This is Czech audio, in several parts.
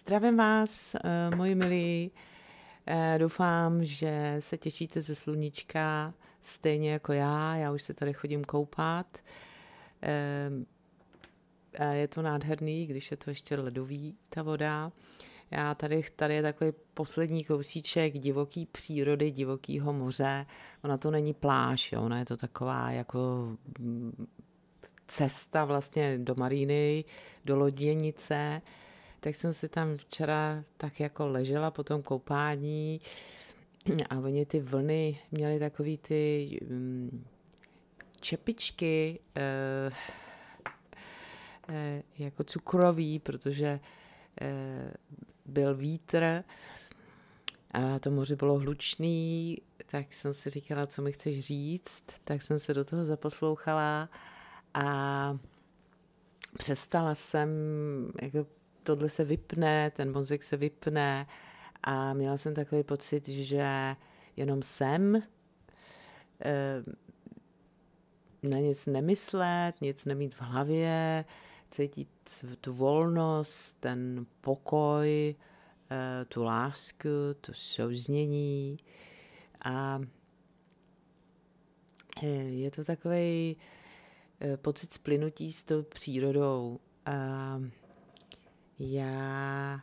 Zdravím vás, moji milí. Doufám, že se těšíte ze sluníčka stejně jako já. Já už se tady chodím koupat. Je to nádherný, když je to ještě ledový, ta voda. Já tady je takový poslední kousíček divoký přírody, divokého moře. Ona to není pláž, jo? Ona je to taková jako cesta vlastně do maríny, do loděnice. Tak jsem si tam včera tak jako ležela po tom koupání a oni ty vlny měly takový ty čepičky jako cukrový, protože byl vítr a to moře bylo hlučný, tak jsem si říkala, co mi chceš říct, tak jsem se do toho zaposlouchala a přestala jsem, jako tohle se vypne, ten mozek se vypne a měla jsem takový pocit, že jenom jsem, na nic nemyslet, nic nemít v hlavě, cítit tu volnost, ten pokoj, tu lásku, to souznění a je to takový pocit splynutí s tou přírodou. Já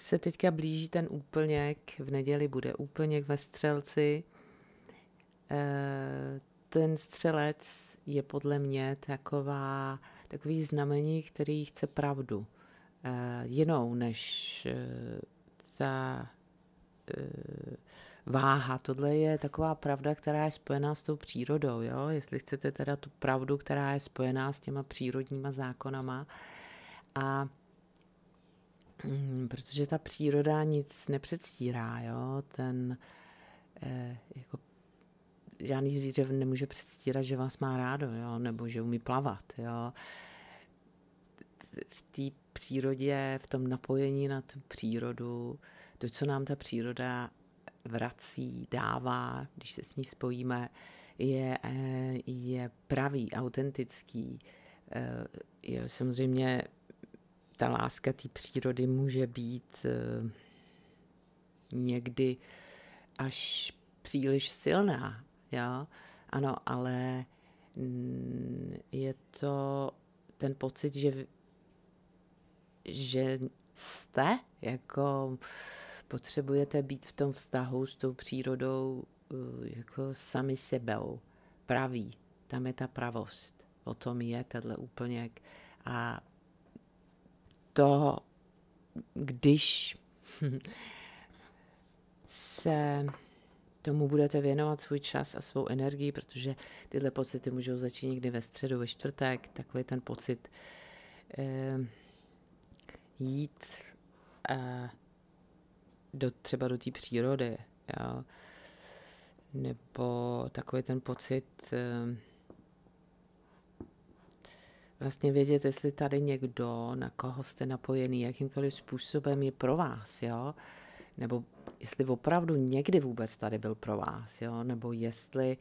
se teďka blíží ten úplněk, v neděli bude úplněk ve Střelci. Ten Střelec je podle mě takový znamení, který chce pravdu. Jinou než ta váha. Tohle je taková pravda, která je spojená s tou přírodou. Jo? Jestli chcete teda tu pravdu, která je spojená s těma přírodníma zákonama. A protože ta příroda nic nepředstírá, jo? Ten jako žádný zvíře nemůže předstírat, že vás má rádo, jo? Nebo že umí plavat. Jo? V té přírodě, v tom napojení na tu přírodu, to, co nám ta příroda vrací, dává, když se s ní spojíme, je pravý, autentický. Jo, samozřejmě ta láska té přírody může být někdy až příliš silná, jo? Ano, ale je to ten pocit, že jste, jako potřebujete být v tom vztahu s tou přírodou jako sami sebou, pravý, tam je ta pravost, o tom je tenhle úplněk a to, když se tomu budete věnovat svůj čas a svou energii, protože tyhle pocity můžou začít někdy ve středu, ve čtvrtek, takový ten pocit jít třeba do té přírody, jo? Nebo takový ten pocit vlastně vědět, jestli tady někdo, na koho jste napojený, jakýmkoliv způsobem je pro vás, jo? Nebo jestli opravdu někdy vůbec tady byl pro vás, jo? Nebo jestli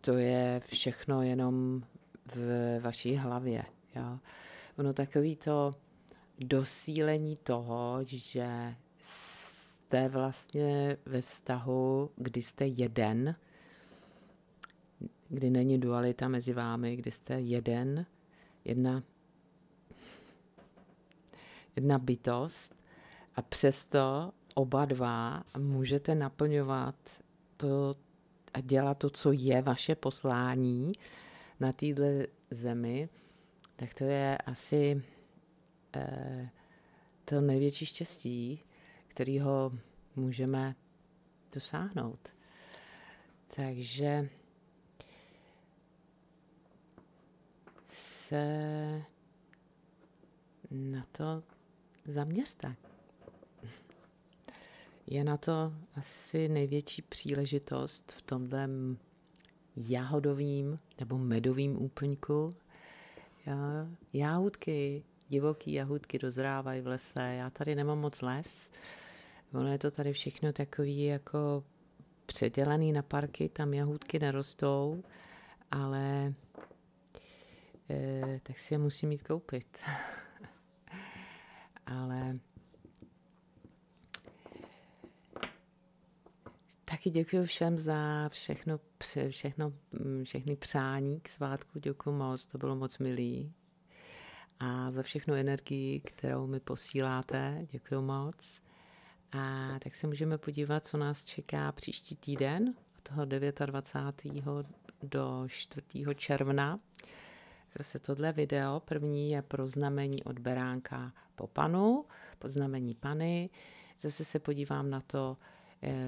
to je všechno jenom v vaší hlavě. Jo? Ono takový to dosílení toho, že jste vlastně ve vztahu, kdy jste jeden, kdy není dualita mezi vámi, kdy jste jedna bytost a přesto oba dva můžete naplňovat to a dělat to, co je vaše poslání na této zemi, tak to je asi to největší štěstí, kterého můžeme dosáhnout. Takže se na to zaměřte. Je na to asi největší příležitost v tomhle jahodovým nebo medovým úplňku. Jahůdky, divoký jahůdky dozrávají v lese. Já tady nemám moc les. Ono je to tady všechno takový jako předělaný na parky, tam jahůdky nerostou, ale tak si je musím jít koupit. ale taky děkuji všem za všechny přání k svátku. Děkuji moc, to bylo moc milý. A za všechnu energii, kterou mi posíláte, děkuji moc. A tak se můžeme podívat, co nás čeká příští týden, od toho 29. do 4. června. Zase tohle video, první je pro znamení od beránka po panu, po znamení Panny. Zase se podívám na to,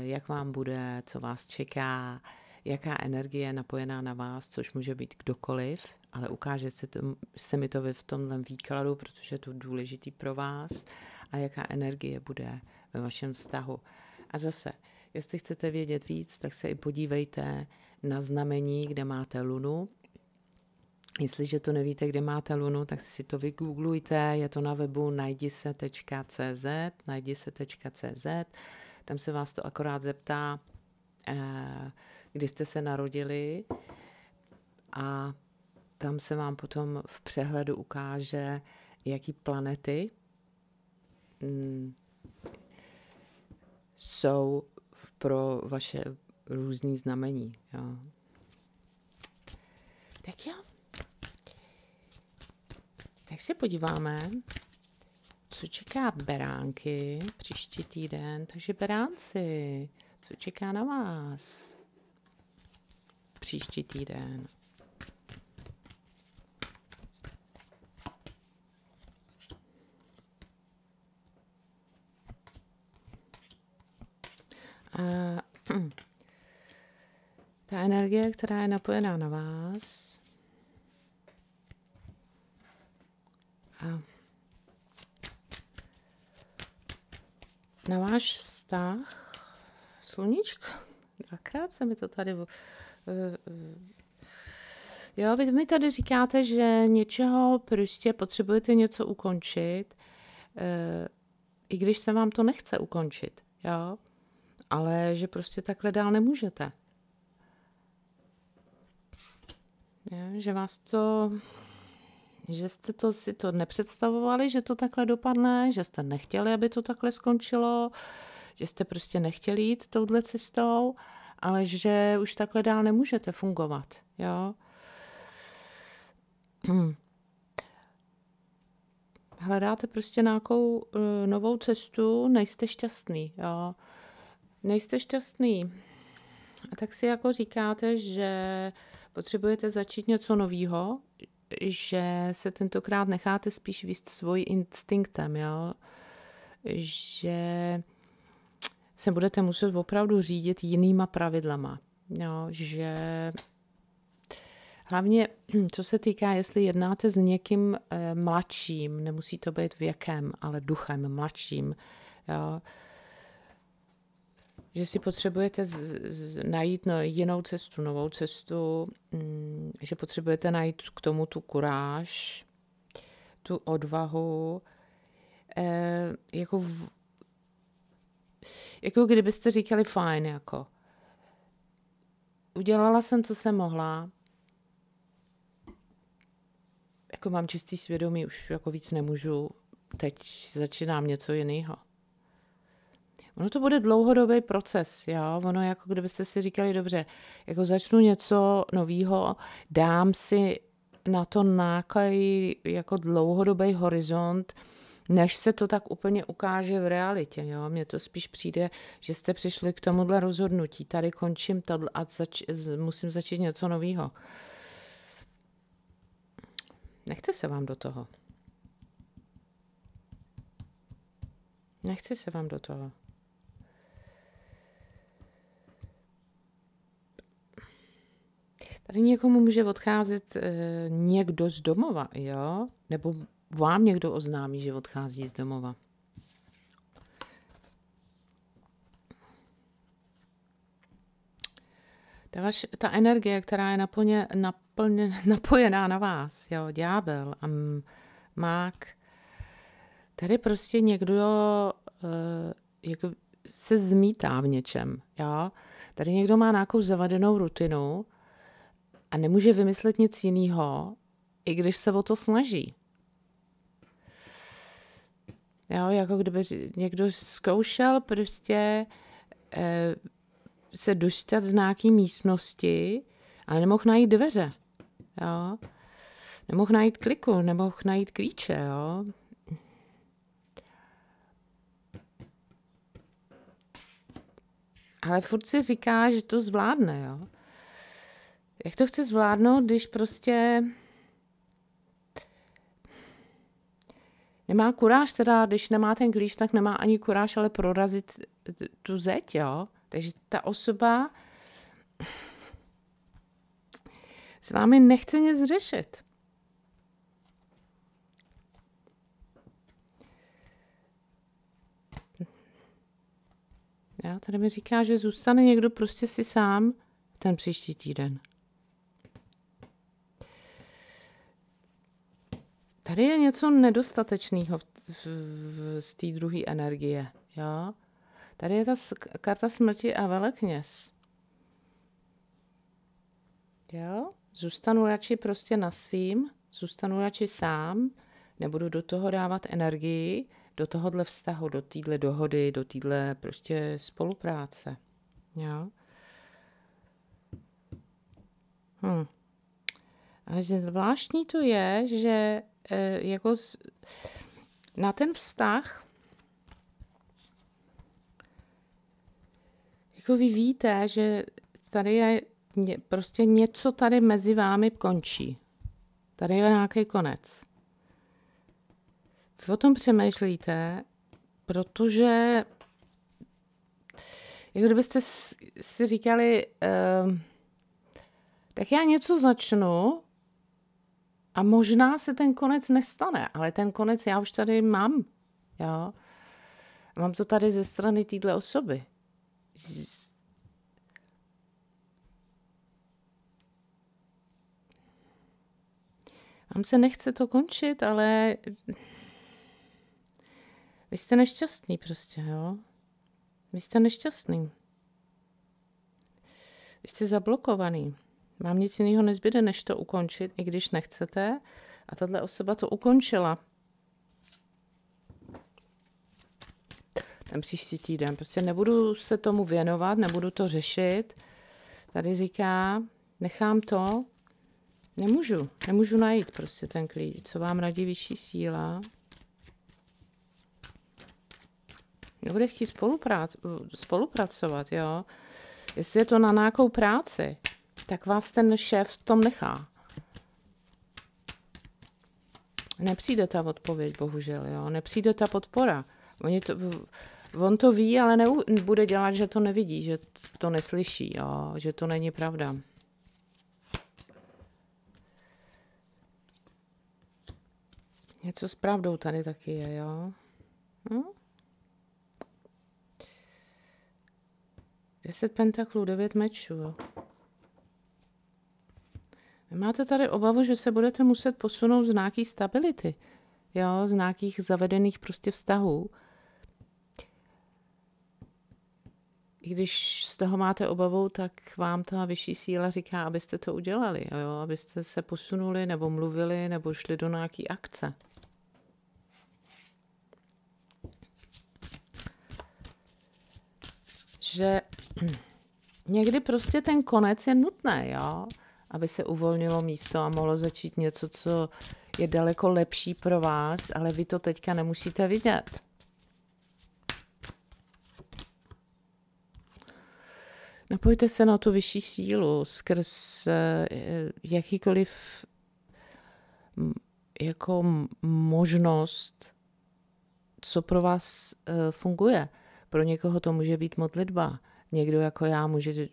jak vám bude, co vás čeká, jaká energie je napojená na vás, což může být kdokoliv, ale ukáže se mi to v tomhle výkladu, protože je to důležitý pro vás, a jaká energie bude ve vašem vztahu. A zase, jestli chcete vědět víc, tak se i podívejte na znamení, kde máte Lunu. Jestliže to nevíte, kde máte Lunu, tak si to vygooglujte, je to na webu najdise.cz, tam se vás to akorát zeptá, kdy jste se narodili, a tam se vám potom v přehledu ukáže, jaký planety jsou pro vaše různý znamení. Jo. Tak jo. Tak se podíváme, co čeká beránky příští týden. Takže beránci, co čeká na vás příští týden? A ta energie, která je napojená na vás, a na váš vztah, sluníčko, dvakrát se mi to tady... Jo, vy mi tady říkáte, že něčeho prostě potřebujete něco ukončit, i když se vám to nechce ukončit, jo? Ale že prostě takhle dál nemůžete. Je, že vás to... Že jste to, si to nepředstavovali, že to takhle dopadne, že jste nechtěli, aby to takhle skončilo, že jste prostě nechtěli jít touhle cestou, ale že už takhle dál nemůžete fungovat. Jo? Hledáte prostě nějakou novou cestu, nejste šťastný. Jo? Nejste šťastný. A tak si jako říkáte, že potřebujete začít něco nového, že se tentokrát necháte spíš vést svým instinktem, jo? Že se budete muset opravdu řídit jinýma pravidlama. Jo? Že hlavně, co se týká, jestli jednáte s někým mladším, nemusí to být věkem, ale duchem mladším, jo? Že si potřebujete najít jinou cestu, novou cestu, že potřebujete najít k tomu tu kuráž, tu odvahu. Jako kdybyste říkali fajn, jako udělala jsem, co jsem mohla, jako mám čistý svědomí, už jako víc nemůžu, teď začínám něco jiného. Ono to bude dlouhodobý proces, jo? Ono jako kdybyste si říkali, dobře, jako začnu něco nového, dám si na to nějaký jako dlouhodobý horizont, než se to tak úplně ukáže v realitě, jo? Mně to spíš přijde, že jste přišli k tomuhle rozhodnutí, tady končím a musím začít něco nového. Nechce se vám do toho. Nechce se vám do toho. Tady někomu může odcházet někdo z domova, jo? Nebo vám někdo oznámí, že odchází z domova. Ta energie, která je napojená na vás, jo? Ďábel a mák. Tady prostě někdo jako se zmítá v něčem, jo? Tady někdo má nějakou zavadenou rutinu, a nemůže vymyslet nic jiného, i když se o to snaží. Jo, jako kdyby někdo zkoušel prostě se dostat z nějaké místnosti, ale nemohl najít dveře. Jo. Nemohl najít kliku, nemohl najít klíče. Jo. Ale furt si říká, že to zvládne. Jo. Jak to chce zvládnout, když prostě nemá kuráž, teda když nemá ten klíč, tak nemá ani kuráž, ale prorazit tu zeď, jo. Takže ta osoba s vámi nechce nic řešit. Já tady mi říká, že zůstane někdo prostě si sám ten příští týden. Tady je něco nedostatečného z té druhé energie. Jo? Tady je ta karta smrti a velekněz. Jo? Zůstanu radši prostě na svým, zůstanu radši sám, nebudu do toho dávat energii, do tohohle vztahu, do téhle dohody, do téhle prostě spolupráce. Jo? Ale zvláštní to je, že jako na ten vztah jako vy víte, že tady je prostě něco tady mezi vámi končí. Tady je nějaký konec. Vy o tom přemýšlíte, protože jako kdybyste si říkali, tak já něco začnu a možná se ten konec nestane, ale ten konec já už tady mám. Jo? Mám to tady ze strany téhle osoby. Vám se nechce to končit, ale vy jste nešťastný prostě, jo? Vy jste nešťastný. Vy jste zablokovaný. Vám nic jiného nezbyde, než to ukončit, i když nechcete. A tahle osoba to ukončila. Ten příští týden. Prostě nebudu se tomu věnovat, nebudu to řešit. Tady říká, nechám to. Nemůžu najít prostě ten klíč. Co vám radí vyšší síla? Nebude chtít spolupracovat, jo? Jestli je to na nějakou práci, tak vás ten šéf v tom nechá. Nepřijde ta odpověď, bohužel, jo? Nepřijde ta podpora. On to ví, ale bude dělat, že to nevidí, že to neslyší, jo? Že to není pravda. Něco s pravdou tady taky je, jo? Hm? 10 pentaklů, 9 mečů, jo? Máte tady obavu, že se budete muset posunout z nějaký stability, jo? Z nějakých zavedených prostě vztahů. I když z toho máte obavu, tak vám ta vyšší síla říká, abyste to udělali, jo? Abyste se posunuli, nebo mluvili, nebo šli do nějaký akce. Že někdy prostě ten konec je nutný, jo? Aby se uvolnilo místo a mohlo začít něco, co je daleko lepší pro vás, ale vy to teďka nemusíte vidět. Napojte se na tu vyšší sílu skrz jakýkoliv jako možnost, co pro vás funguje. Pro někoho to může být modlitba. Někdo jako já může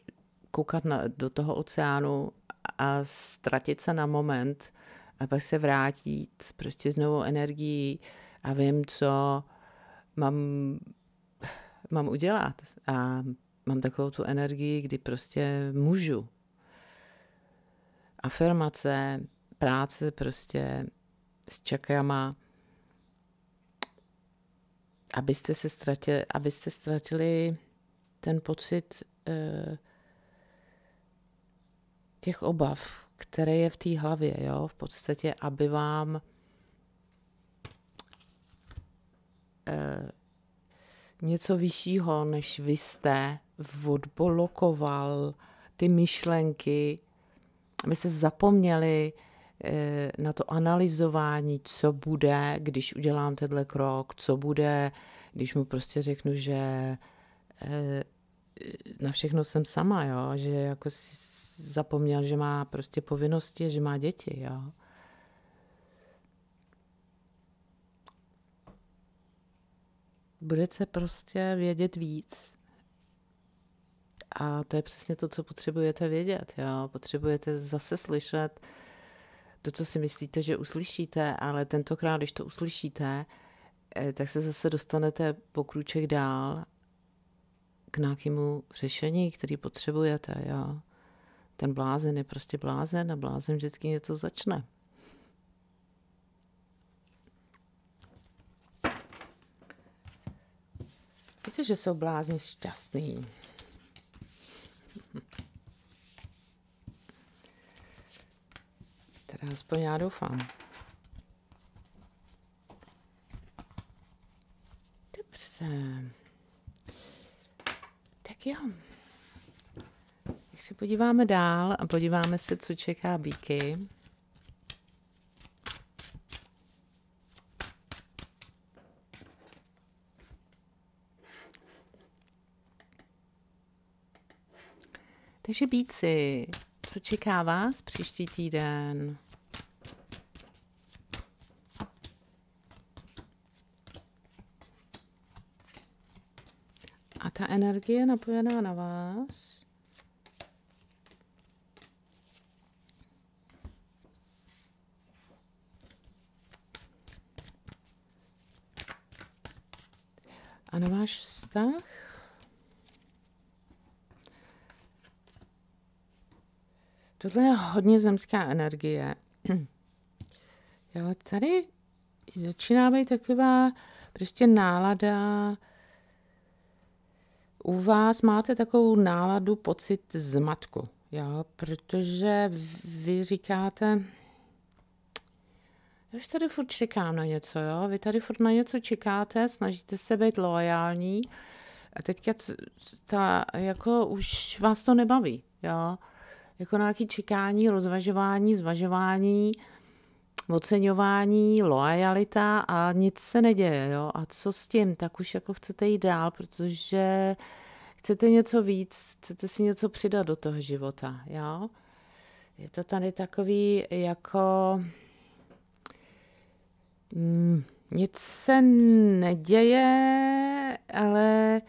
koukat do toho oceánu a ztratit se na moment a pak se vrátit prostě s novou energií a vím, co mám udělat. A mám takovou tu energii, kdy prostě můžu. Afirmace, práce prostě s čakrama, abyste ztratili ten pocit těch obav, které je v té hlavě, jo? V podstatě, aby vám něco vyššího, než vy jste, odblokoval ty myšlenky, aby se zapomněli na to analyzování, co bude, když udělám tenhle krok, co bude, když mu prostě řeknu, že na všechno jsem sama, jo? Že jako si zapomněl, že má prostě povinnosti, že má děti. Jo? Budete prostě vědět víc. A to je přesně to, co potřebujete vědět. Jo? Potřebujete zase slyšet to, co si myslíte, že uslyšíte, ale tentokrát, když to uslyšíte, tak se zase dostanete po krůček dál k nějakému řešení, který potřebujete. Jo? Ten blázen je prostě blázen a blázen vždycky něco začne. Víte, že jsou blázni šťastný. Teda aspoň já doufám. Dobře. Tak jo. Tak se podíváme dál a podíváme se, co čeká Bíky. Takže Bíci, co čeká vás příští týden? A ta energie napojená na vás? A na váš vztah? Tohle je hodně zemská energie. Jo, tady začíná být taková prostě nálada. U vás máte takovou náladu, pocit zmatku. Jo, protože vy říkáte, já už tady furt čekám na něco. Jo? Vy tady furt na něco čekáte, snažíte se být loajální. A teďka jako už vás to nebaví. Jo? Jako nějaké čekání, rozvažování, zvažování, oceňování, loajalita a nic se neděje. Jo? A co s tím? Tak už jako chcete jít dál, protože chcete něco víc, chcete si něco přidat do toho života. Jo? Je to tady takový jako... nic se neděje, ale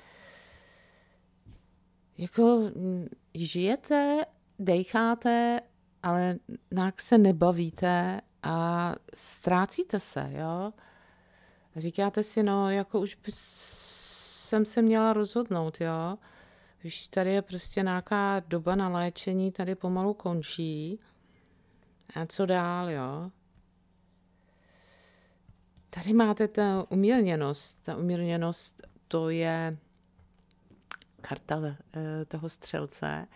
jako žijete... Dejcháte, ale nějak se nebavíte a ztrácíte se, jo. Říkáte si, no, jako už jsem se měla rozhodnout, jo. Už tady je prostě nějaká doba na léčení, tady pomalu končí. A co dál, jo. Tady máte ta umírněnost. Ta umírněnost, to je karta toho střelce,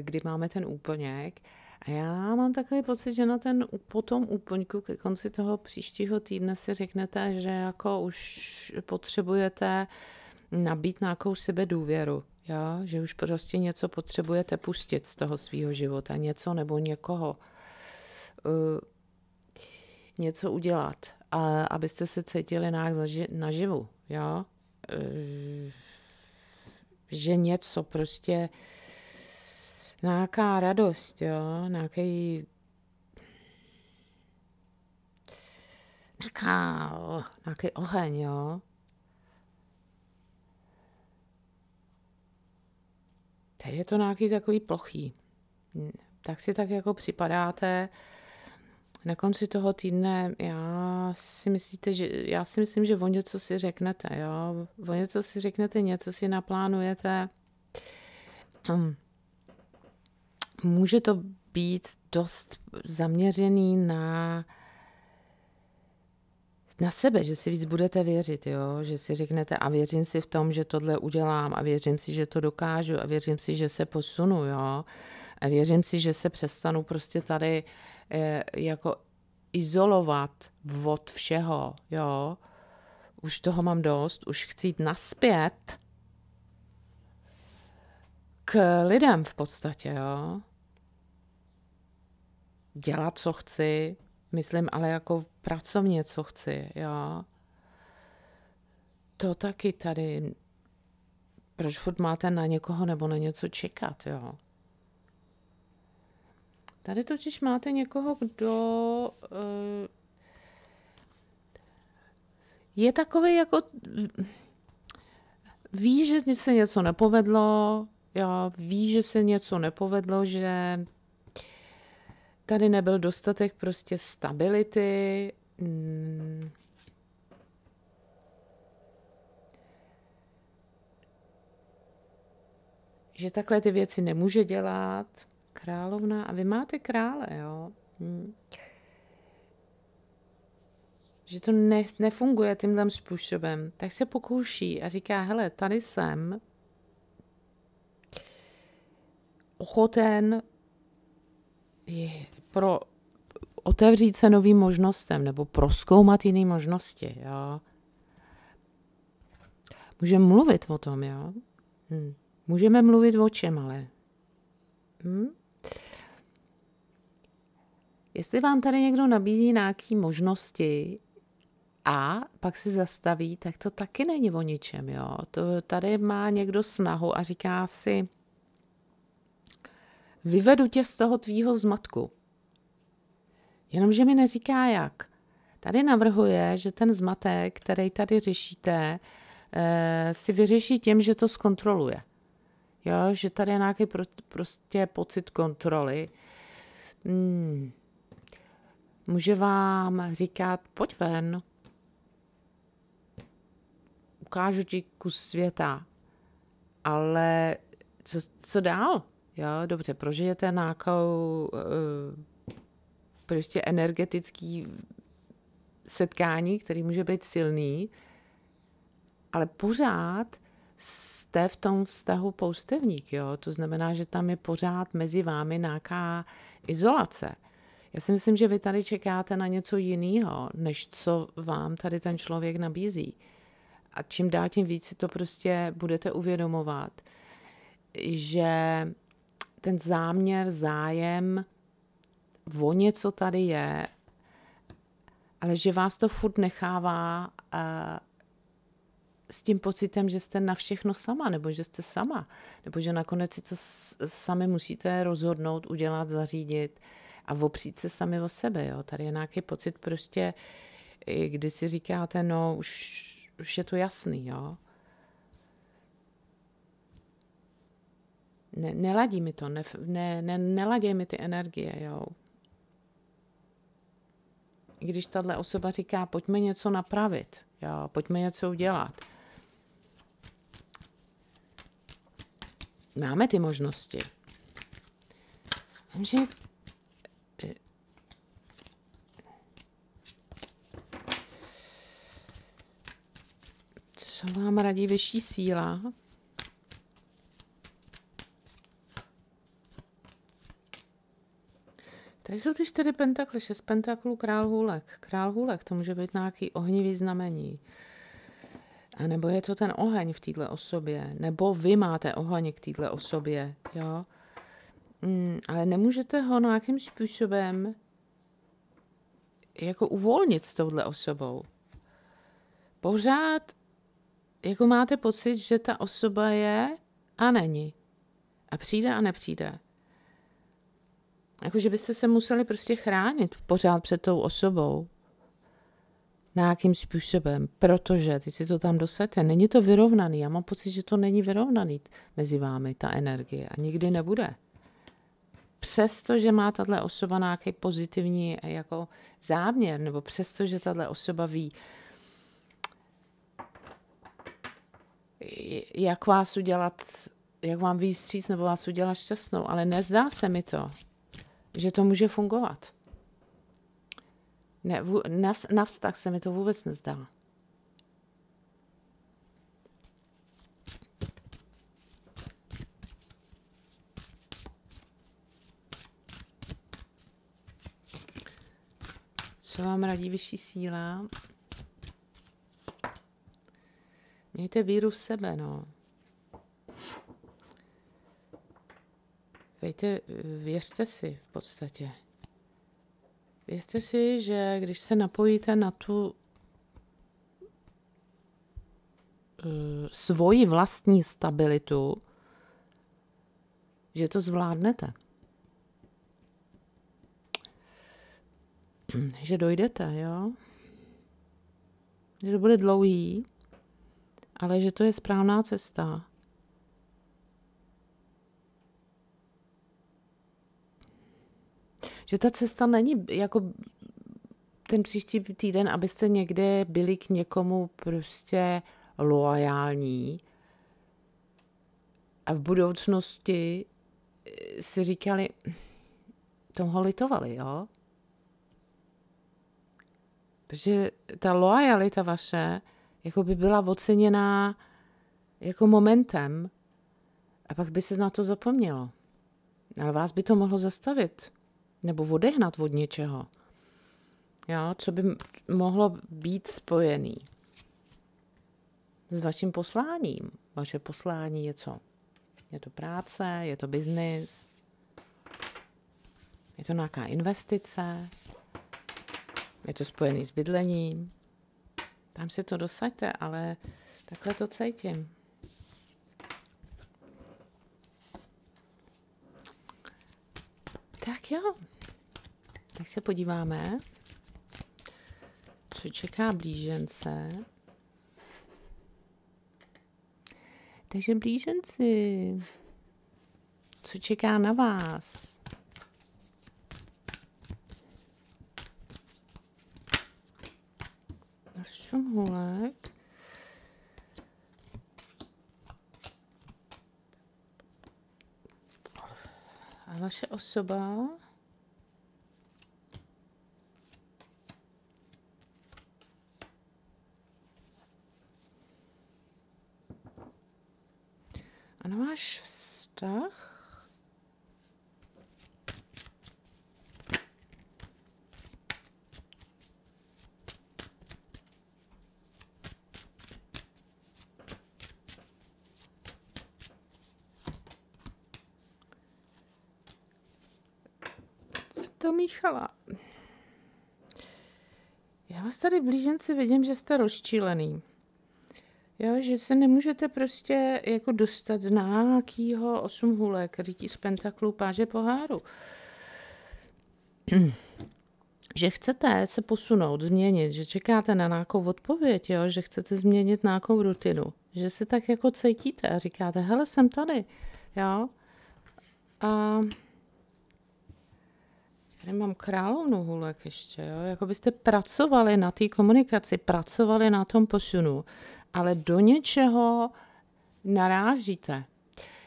kdy máme ten úplněk. A já mám takový pocit, že na ten potom úplňku ke konci toho příštího týdne si řeknete, že jako už potřebujete nabít nějakou sebedůvěru. Jo? Že už prostě něco potřebujete pustit z toho svého života. Něco nebo někoho. Něco udělat. A abyste se cítili naživu. Jo? Že něco prostě nějaká radost, jo, nějaký oheň, jo. Tady je to nějaký takový plochý. Tak si tak jako připadáte. Na konci toho týdne já si myslím, že o něco si řeknete, jo. O něco si řeknete, něco si naplánujete. Může to být dost zaměřený na sebe, že si víc budete věřit, jo? Že si řeknete a věřím si v tom, že tohle udělám a věřím si, že to dokážu a věřím si, že se posunu, jo? A věřím si, že se přestanu prostě tady jako izolovat od všeho, jo? Už toho mám dost, už chci jít nazpět k lidem v podstatě, jo. Dělat, co chci, myslím, ale jako pracovně, co chci, jo. To taky tady, proč furt máte na někoho nebo na něco čekat, jo. Tady totiž máte někoho, kdo je takový jako, ví, že se něco nepovedlo, jo, ví, že se něco nepovedlo, že tady nebyl dostatek prostě stability. Že takhle ty věci nemůže dělat. Královna. A vy máte krále, jo. Že to nefunguje tímhle způsobem. Tak se pokouší a říká, hele, tady jsem ochoten otevřít se novým možnostem nebo prozkoumat jiné možnosti, jo. Můžeme mluvit o tom, jo. Můžeme mluvit o čem, ale... Jestli vám tady někdo nabízí nějaké možnosti a pak se zastaví, tak to taky není o ničem, jo. To, tady má někdo snahu a říká si, vyvedu tě z toho tvýho zmatku. Jenomže mi neříká jak. Tady navrhuje, že ten zmatek, který tady řešíte, si vyřeší tím, že to zkontroluje. Jo, že tady je nějaký prostě pocit kontroly. Může vám říkat, pojď ven. Ukážu ti kus světa. Ale co dál? Jo, dobře, prožijete nějakou prostě energetické setkání, který může být silný, ale pořád jste v tom vztahu poustevník, jo? To znamená, že tam je pořád mezi vámi nějaká izolace. Já si myslím, že vy tady čekáte na něco jiného, než co vám tady ten člověk nabízí. A čím dál tím víc si to prostě budete uvědomovat, že ten záměr, zájem o něco tady je, ale že vás to furt nechává s tím pocitem, že jste na všechno sama, nebo že jste sama, nebo že nakonec si to sami musíte rozhodnout, udělat, zařídit a opřít se sami o sebe. Jo? Tady je nějaký pocit prostě, kdy si říkáte, no už je to jasný, jo. Neladí mi to, neladí mi ty energie, jo. I když tahle osoba říká, pojďme něco napravit, jo, pojďme něco udělat. Máme ty možnosti. Takže co vám radí vyšší síla? Tady jsou ty 4 pentakly, 6 pentaklů, král hůlek. Král hůlek, to může být nějaký ohnivý znamení. A nebo je to ten oheň v této osobě. Nebo vy máte oheň k této osobě. Jo? Ale nemůžete ho nějakým způsobem jako uvolnit s touhle osobou. Pořád jako máte pocit, že ta osoba je a není. A přijde a nepřijde. Jakože byste se museli prostě chránit pořád před tou osobou. Nějakým způsobem. Protože ty si to tam dosete. Není to vyrovnaný. Já mám pocit, že to není vyrovnaný mezi vámi, ta energie. A nikdy nebude. Přesto, že má tato osoba nějaký pozitivní jako záměr, nebo přesto, že tato osoba ví, jak vás udělat, jak vám vyjít vstříc, nebo vás udělat šťastnou. Ale nezdá se mi to, že to může fungovat. Ne, na vztah se mi to vůbec nezdá. Co vám radí vyšší síla? Mějte víru v sebe, no. Věřte si v podstatě. Věřte si, že když se napojíte na tu svoji vlastní stabilitu, že to zvládnete. Že dojdete, jo? Že to bude dlouhý, ale že to je správná cesta. Že ta cesta není jako ten příští týden, abyste někde byli k někomu prostě loajální a v budoucnosti si říkali, toho litovali, jo? Protože ta loajalita vaše jako by byla oceněná jako momentem a pak by se na to zapomnělo. Ale vás by to mohlo zastavit nebo odehnat od něčeho, jo, co by mohlo být spojený s vaším posláním. Vaše poslání je co? Je to práce, je to biznis, je to nějaká investice, je to spojený s bydlením. Tam si to dosaďte, ale takhle to cítím. Tak jo, tak se podíváme, co čeká blížence. Takže blíženci, co čeká na vás? Na šumhulek. A vaše osoba? A na váš vztah? Míchala. Já vás tady, blíženci, vidím, že jste rozčílený. Jo, že se nemůžete prostě jako dostat z nějakého 8 hulek, rytíř pentaklů, páže poháru. Že chcete se posunout, změnit, že čekáte na nějakou odpověď, jo? Že chcete změnit nějakou rutinu. Že si tak jako cítíte a říkáte, hele, jsem tady. Jo? A nemám královnu hulek ještě, jo? Jako byste pracovali na té komunikaci, pracovali na tom posunu, ale do něčeho narážíte,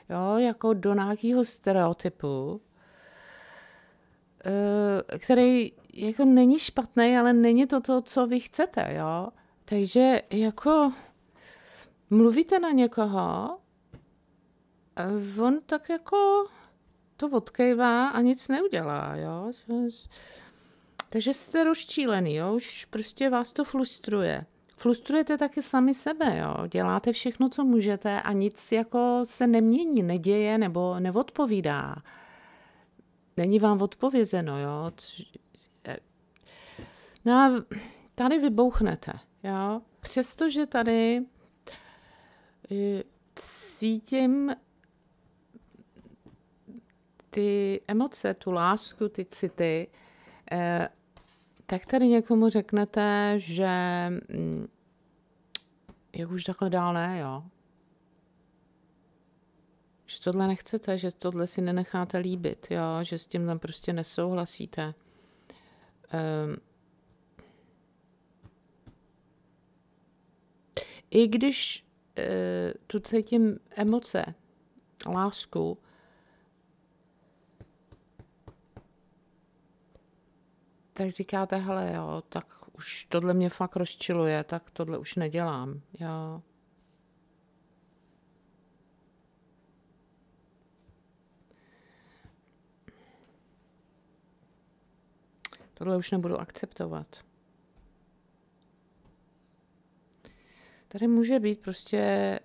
jo? Jako do nějakého stereotypu, který jako není špatný, ale není to to, co vy chcete, jo? Takže jako mluvíte na někoho, on tak jako to odkejvá a nic neudělá, jo. Takže jste rozčílený, jo, už prostě vás to frustruje. Frustrujete taky sami sebe, jo, děláte všechno, co můžete a nic jako se nemění, neděje nebo neodpovídá. Není vám odpovězeno, jo. No a tady vybouchnete, jo. Přestože tady cítím ty emoce, tu lásku, ty city, tak tady někomu řeknete, že jak už takhle dál ne, jo. Že tohle nechcete, že tohle si nenecháte líbit, jo, že s tím tam prostě nesouhlasíte. I když tu cítím emoce, lásku, tak říkáte, hele, jo, tak už tohle mě fakt rozčiluje, tak tohle už nedělám, jo. Tohle už nebudu akceptovat. Tady může být prostě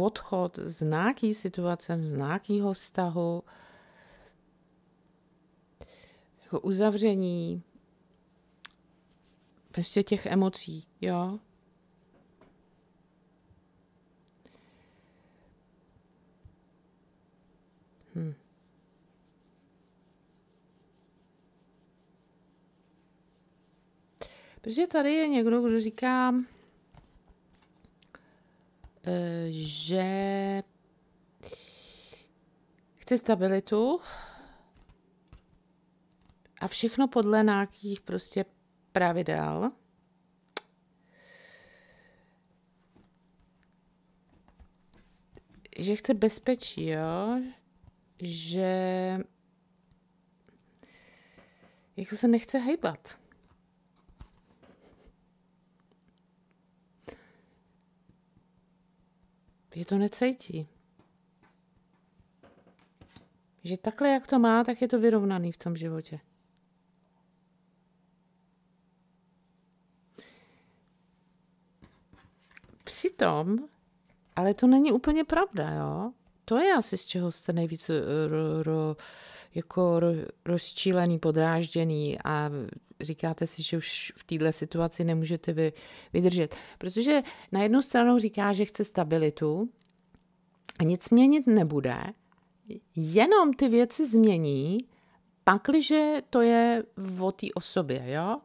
odchod z nějaký situace, z nějakého vztahu, jako uzavření prostě těch emocí, jo. Protože tady je někdo, kdo říká, že chce stabilitu a všechno podle nějakých prostě pravidel. Že chce bezpečí, jo? Že jak se nechce hejbat. Že to necítí. Že takhle, jak to má, tak je to vyrovnaný v tom životě. Přitom, ale to není úplně pravda, jo? To je asi, z čeho jste nejvíc rozčílený, podrážděný a říkáte si, že už v této situaci nemůžete vydržet. Protože na jednu stranu říká, že chce stabilitu a nic měnit nebude, jenom ty věci změní, pakliže to je o té osobě, jo?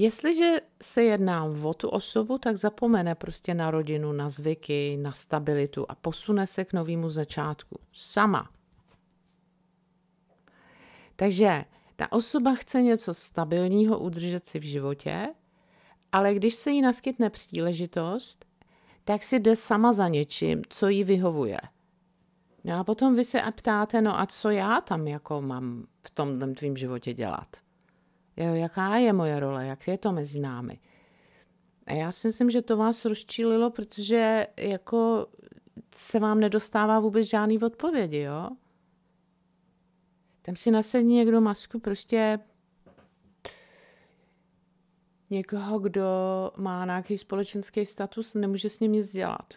Jestliže se jedná o tu osobu, tak zapomene prostě na rodinu, na zvyky, na stabilitu a posune se k novému začátku. Sama. Takže ta osoba chce něco stabilního udržet si v životě, ale když se jí naskytne příležitost, tak si jde sama za něčím, co jí vyhovuje. No a potom vy se ptáte, no a co já tam jako mám v tom tvým životě dělat? Jo, jaká je moje role, jak je to mezi námi. A já si myslím, že to vás rozčílilo, protože jako se vám nedostává vůbec žádný odpovědi, jo. Tam si nasedí někdo masku prostě někoho, kdo má nějaký společenský status, nemůže s ním nic dělat.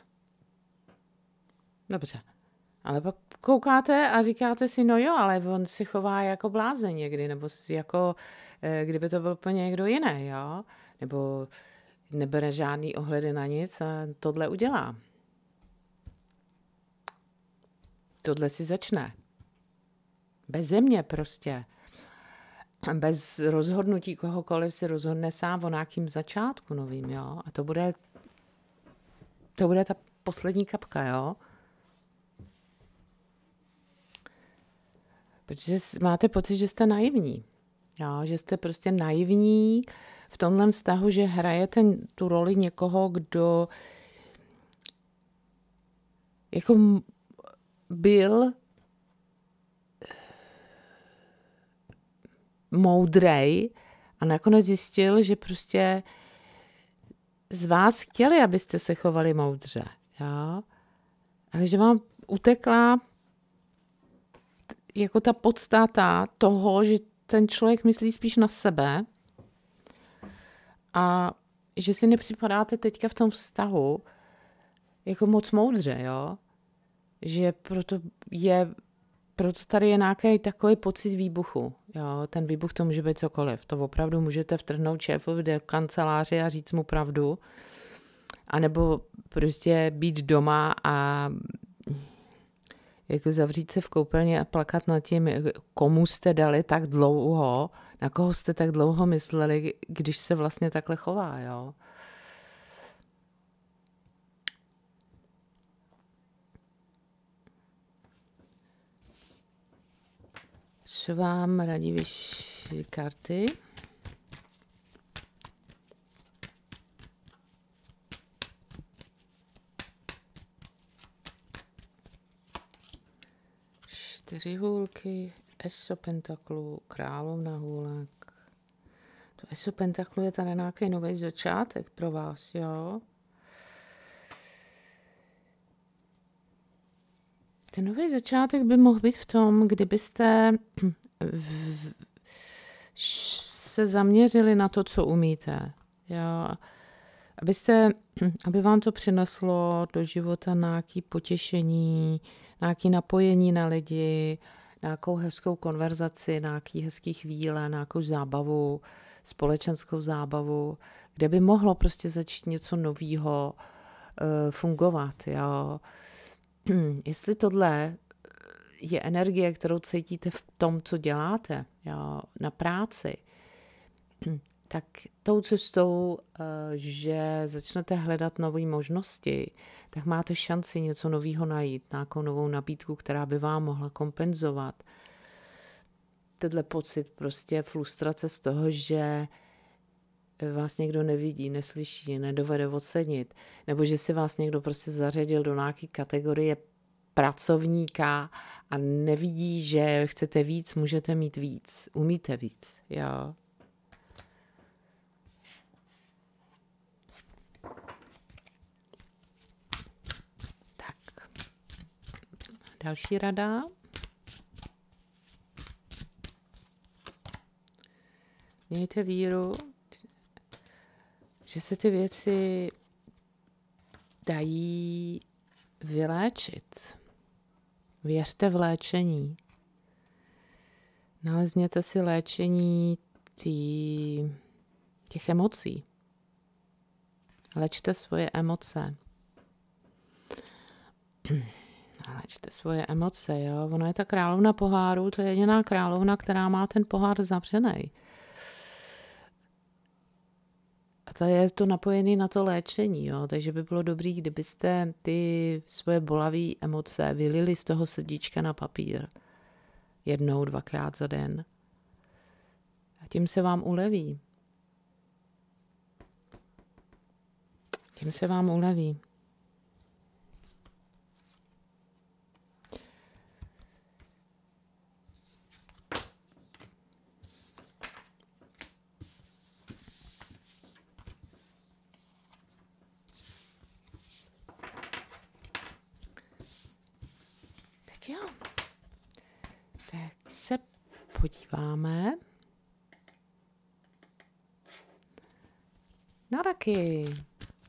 Dobře. Ale pak koukáte a říkáte si, no jo, ale on se chová jako blázen někdy, nebo jako kdyby to byl úplně někdo jiný, jo? Nebo nebere žádný ohledy na nic a tohle udělá. Tohle si začne. Bez země prostě. Bez rozhodnutí kohokoliv si rozhodne sám o nějakým začátku novým, jo? A to bude ta poslední kapka, jo? Protože máte pocit, že jste naivní. Jo, že jste prostě naivní v tomhle vztahu, že hrajete tu roli někoho, kdo jako byl moudrej a nakonec zjistil, že prostě z vás chtěli, abyste se chovali moudře. Jo? Ale že vám utekla jako ta podstata toho, že ten člověk myslí spíš na sebe a že si nepřipadáte teďka v tom vztahu jako moc moudře, jo? Že proto tady je nějaký takový pocit výbuchu. Jo? Ten výbuch to může být cokoliv. To opravdu můžete vtrhnout šéfovi do kanceláři a říct mu pravdu, anebo prostě být doma a jako zavřít se v koupelně a plakat nad tím, komu jste dali tak dlouho, na koho jste tak dlouho mysleli, když se vlastně takhle chová, jo. Co vám radí vyšší karty? Čtyři hůlky, eso pentaklů, královna hůlek. To eso pentaklů je tady nějaký nový začátek pro vás, jo? Ten nový začátek by mohl být v tom, kdybyste se zaměřili na to, co umíte, jo? aby vám to přineslo do života nějaké potěšení, nějaké napojení na lidi, nějakou hezkou konverzaci, nějaký hezký chvíle, nějakou zábavu, společenskou zábavu, kde by mohlo prostě začít něco nového fungovat. Jo. Jestli tohle je energie, kterou cítíte v tom, co děláte, jo, na práci, tak tou cestou, že začnete hledat nové možnosti, tak máte šanci něco nového najít, nějakou novou nabídku, která by vám mohla kompenzovat tenhle pocit prostě frustrace z toho, že vás někdo nevidí, neslyší, nedovede ocenit, nebo že si vás někdo prostě zařadil do nějaké kategorie pracovníka a nevidí, že chcete víc, můžete mít víc, umíte víc. Jo. Tak. Další rada. Mějte víru, že se ty věci dají vyléčit. Věřte v léčení. Nalezněte si léčení těch emocí. Léčte svoje emoce. Léčte svoje emoce, jo. Ona je ta královna poháru, to je jediná královna, která má ten pohár zavřený. A tady je to napojené na to léčení, jo? Takže by bylo dobré, kdybyste ty svoje bolavé emoce vylili z toho srdíčka na papír. 1–2krát za den. A tím se vám uleví. Tím se vám uleví. Podíváme na raky.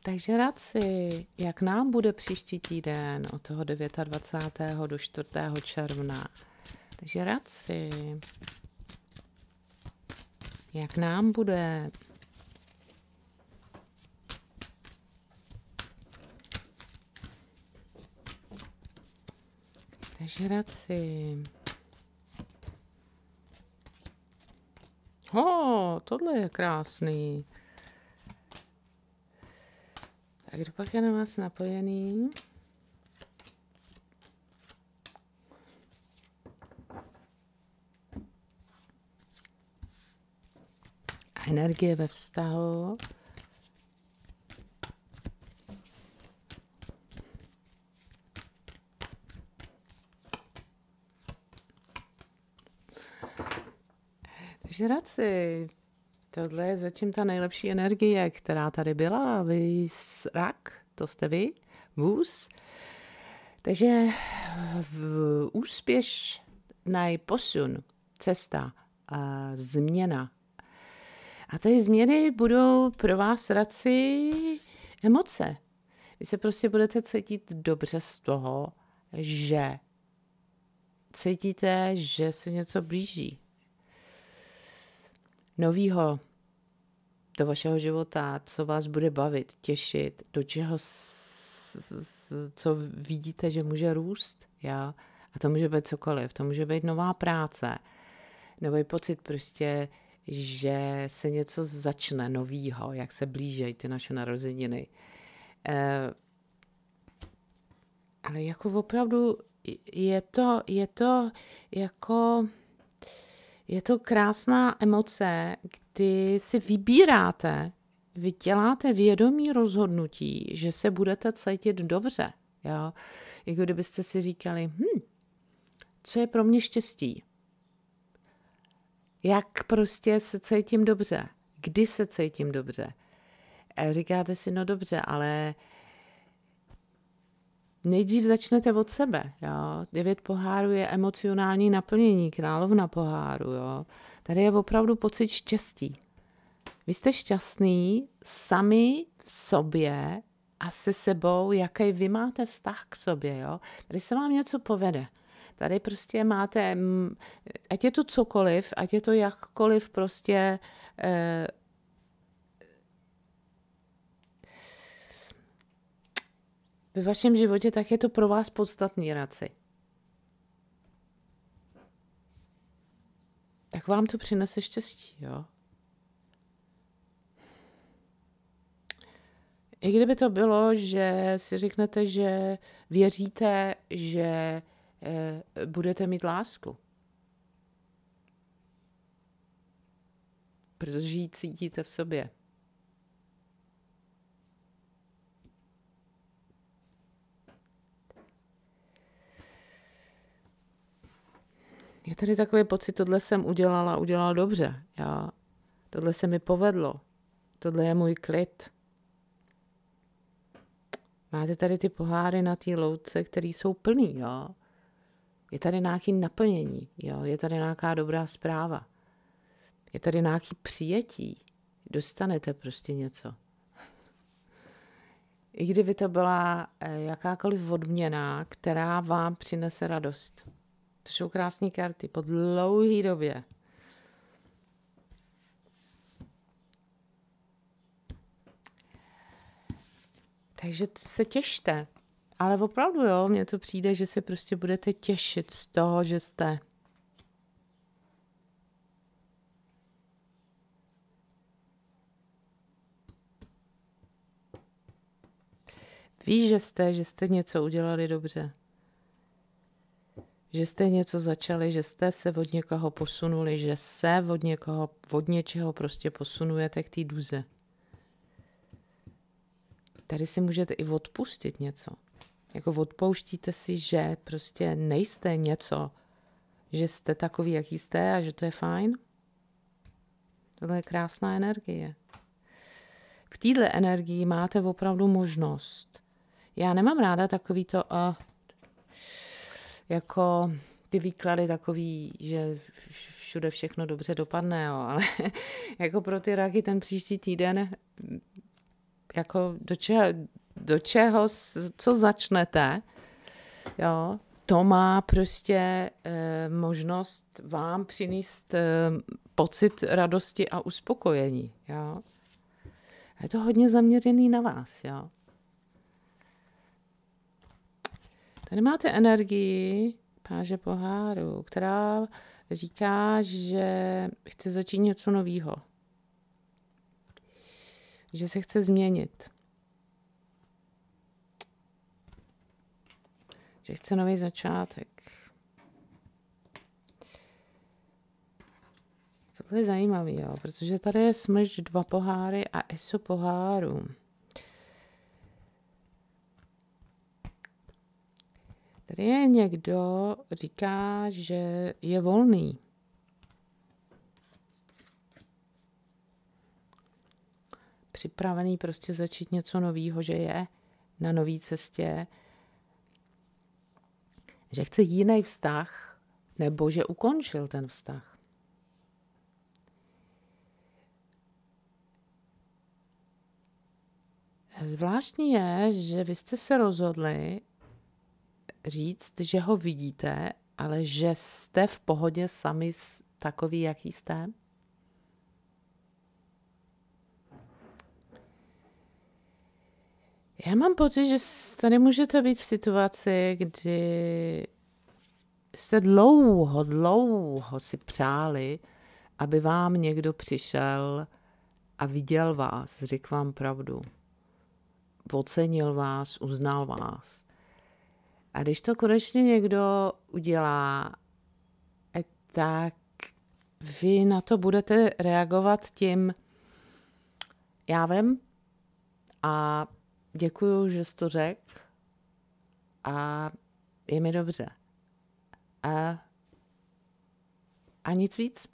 Takže radci, jak nám bude příští týden od toho 29. do 4. června. Takže radci, jak nám bude... Takže radci... tohle je krásný. A kdo pak je na vás napojený? A energie ve vztahu. Takže radci, tohle je zatím ta nejlepší energie, která tady byla. Vy rak, to jste vy, vůz. Takže úspěšný posun, cesta, změna. A ty změny budou pro vás, radci, emoce. Vy se prostě budete cítit dobře z toho, že cítíte, že se něco blíží novýho do vašeho života, co vás bude bavit, těšit, do čeho, co vidíte, že může růst. Ja? A to může být cokoliv, to může být nová práce, nebo je pocit prostě, že se něco začne novýho, jak se blížejí ty naše narozeniny. Ale jako opravdu je to krásná emoce, kdy si vybíráte, vy děláte vědomí rozhodnutí, že se budete cítit dobře. Jo? Jako kdybyste si říkali, co je pro mě štěstí? Jak prostě se cítím dobře? Kdy se cítím dobře? A říkáte si, no dobře, ale nejdřív začnete od sebe. Jo? 9 pohárů je emocionální naplnění, královna poháru. Jo? Tady je opravdu pocit štěstí. Vy jste šťastní sami v sobě a se sebou, jaký vy máte vztah k sobě, jo. Tady se vám něco povede. Tady prostě máte, ať je to cokoliv, ať je to jakkoliv prostě ve vašem životě, tak je to pro vás podstatný, radci. Tak vám to přinese štěstí, jo. I kdyby to bylo, že si řeknete, že věříte, že budete mít lásku. Protože ji cítíte v sobě. Je tady takový pocit, tohle jsem udělala dobře. Tohle se mi povedlo. Tohle je můj klid. Máte tady ty poháry na té loutce, které jsou plný, jo. Je tady nějaké naplnění, jo. Je tady nějaká dobrá zpráva. Je tady nějaké přijetí. Dostanete prostě něco. I kdyby to byla jakákoliv odměna, která vám přinese radost. To jsou krásné karty po dlouhé době. Takže se těšte. Ale opravdu, jo, mně to přijde, že se prostě budete těšit z toho, že jste. Víš, že jste něco udělali dobře. Že jste něco začali, že jste se od někoho posunuli, že se od něčeho prostě posunujete k té duze. Tady si můžete i odpustit něco. Jako odpouštíte si, že prostě nejste něco, že jste takový, jaký jste a že to je fajn. Tohle je krásná energie. V této energii máte opravdu možnost. Já nemám ráda takový to... jako ty výklady takový, že všude všechno dobře dopadne, jo, ale jako pro ty raky ten příští týden, jako do čeho co začnete, jo, to má prostě možnost vám přinést pocit radosti a uspokojení, jo. Je to hodně zaměřený na vás, jo. Tady máte energii páže poháru, která říká, že chce začít něco nového. Že se chce změnit. Že chce nový začátek. Tohle je zajímavé, jo, protože tady je smršť 2 poháry a eso poháru. Tady je někdo, říká, že je volný. Připravený prostě začít něco nového, že je na nové cestě. Že chce jiný vztah, nebo že ukončil ten vztah. Zvláštní je, že vy jste se rozhodli říct, že ho vidíte, ale že jste v pohodě sami takový, jaký jste. Já mám pocit, že tady můžete být v situaci, kdy jste dlouho si přáli, aby vám někdo přišel a viděl vás, řekl vám pravdu, ocenil vás, uznal vás. A když to konečně někdo udělá, tak vy na to budete reagovat tím, já vím a děkuju, že jsi to řekl a je mi dobře. A nic víc.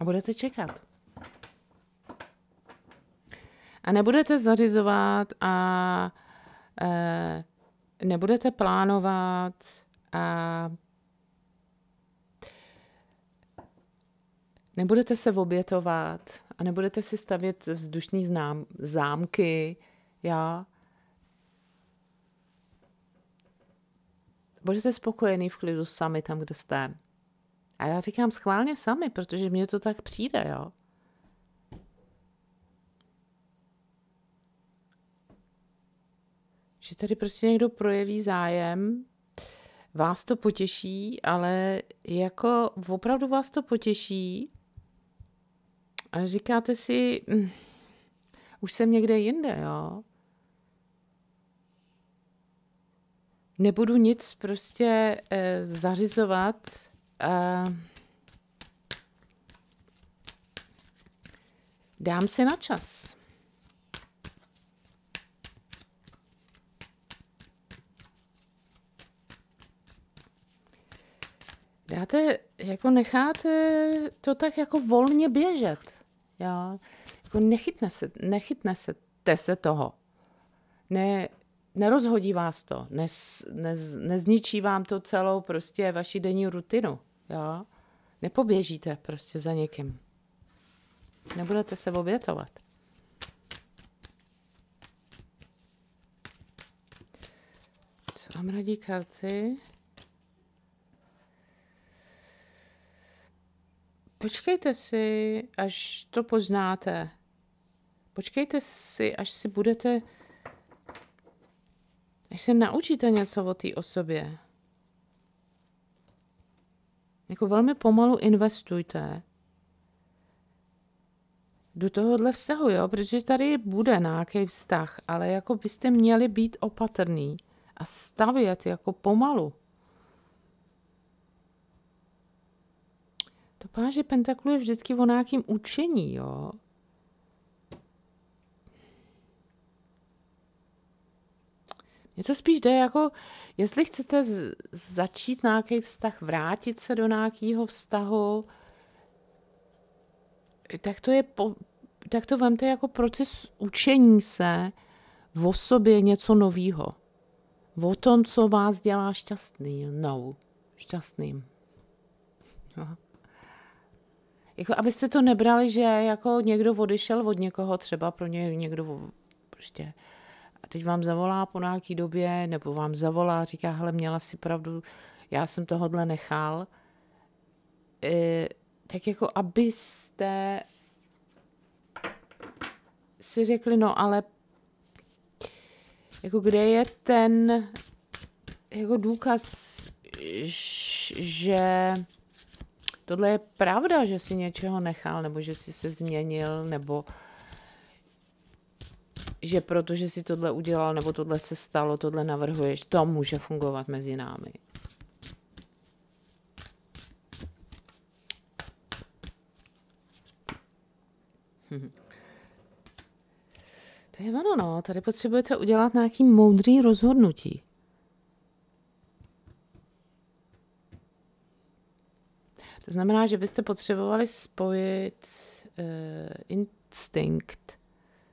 A budete čekat. A nebudete zařizovat a nebudete plánovat a Nebudete se obětovat a nebudete si stavět vzdušný zámky. Budete spokojený v klidu sami tam, kde jste. A já říkám schválně sami, protože mně to tak přijde, jo. Že tady prostě někdo projeví zájem, vás to potěší, ale jako opravdu vás to potěší a říkáte si, už jsem někde jinde, jo. Nebudu nic prostě zařizovat. Dám si na čas. Dáte, jako necháte to tak jako volně běžet. Jo? Jako nechytnete se toho. Nerozhodí vás to, nezničí vám to celou prostě vaši denní rutinu. Jo? Nepoběžíte prostě za někým. Nebudete se obětovat. Co vám radí karty? Počkejte si, až to poznáte. Počkejte si, až si budete... Až se naučíte něco o té osobě. Jako velmi pomalu investujte do tohohle vztahu, jo? Protože tady bude nějaký vztah, ale jako byste měli být opatrný a stavět jako pomalu. To páže pentaklů je vždycky o nějakým učení, jo. Mně to spíš jde jako, jestli chcete začít nějaký vztah, vrátit se do nějakého vztahu, tak to, tak to vemte jako proces učení se o sobě něco nového. O tom, co vás dělá šťastným. Aha. Jako, abyste to nebrali, že jako někdo odešel od někoho, třeba pro ně někdo prostě... A teď vám zavolá po nějaký době, nebo vám zavolá, říká, hele, měla si pravdu, já jsem tohodle nechal. Tak jako, abyste si řekli, no ale jako kde je ten jako důkaz, že tohle je pravda, že si něčeho nechal, nebo že si se změnil, nebo že protože si tohle udělal, nebo tohle se stalo, tohle navrhuješ, to může fungovat mezi námi. To je ono, no. Tady potřebujete udělat nějaký moudrý rozhodnutí. To znamená, že byste potřebovali spojit instinkt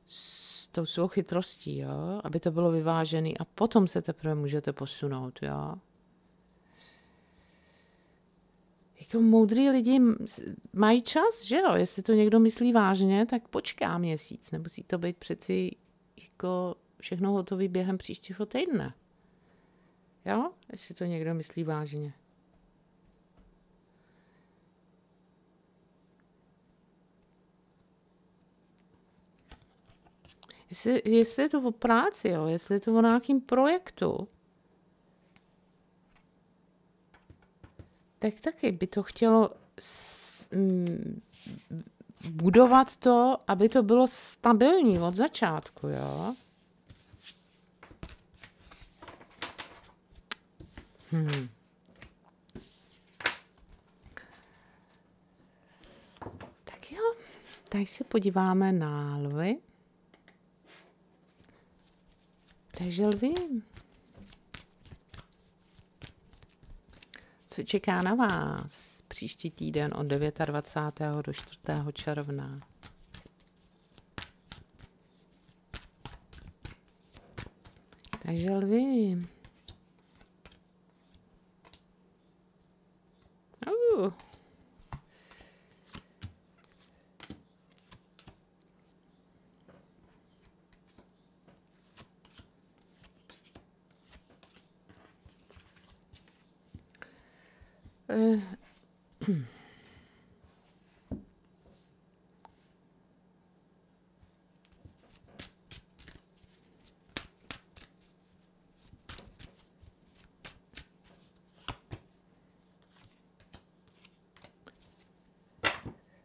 s tou svou chytrostí, jo? Aby to bylo vyvážené a potom se teprve můžete posunout. Jo? Jako moudrý lidi mají čas, že jo? Jestli to někdo myslí vážně, tak počká měsíc. Nemusí to být přeci jako všechno hotové během příštího týdne. Jo? Jestli to někdo myslí vážně. Jestli je to o práci, jo? Jestli je to o nějakým projektu, tak taky by to chtělo budovat to, aby to bylo stabilní od začátku. Jo? Tak jo, tak se podíváme na lvy. Takže lvi, co čeká na vás příští týden od 29. do 4. června? Takže lvi.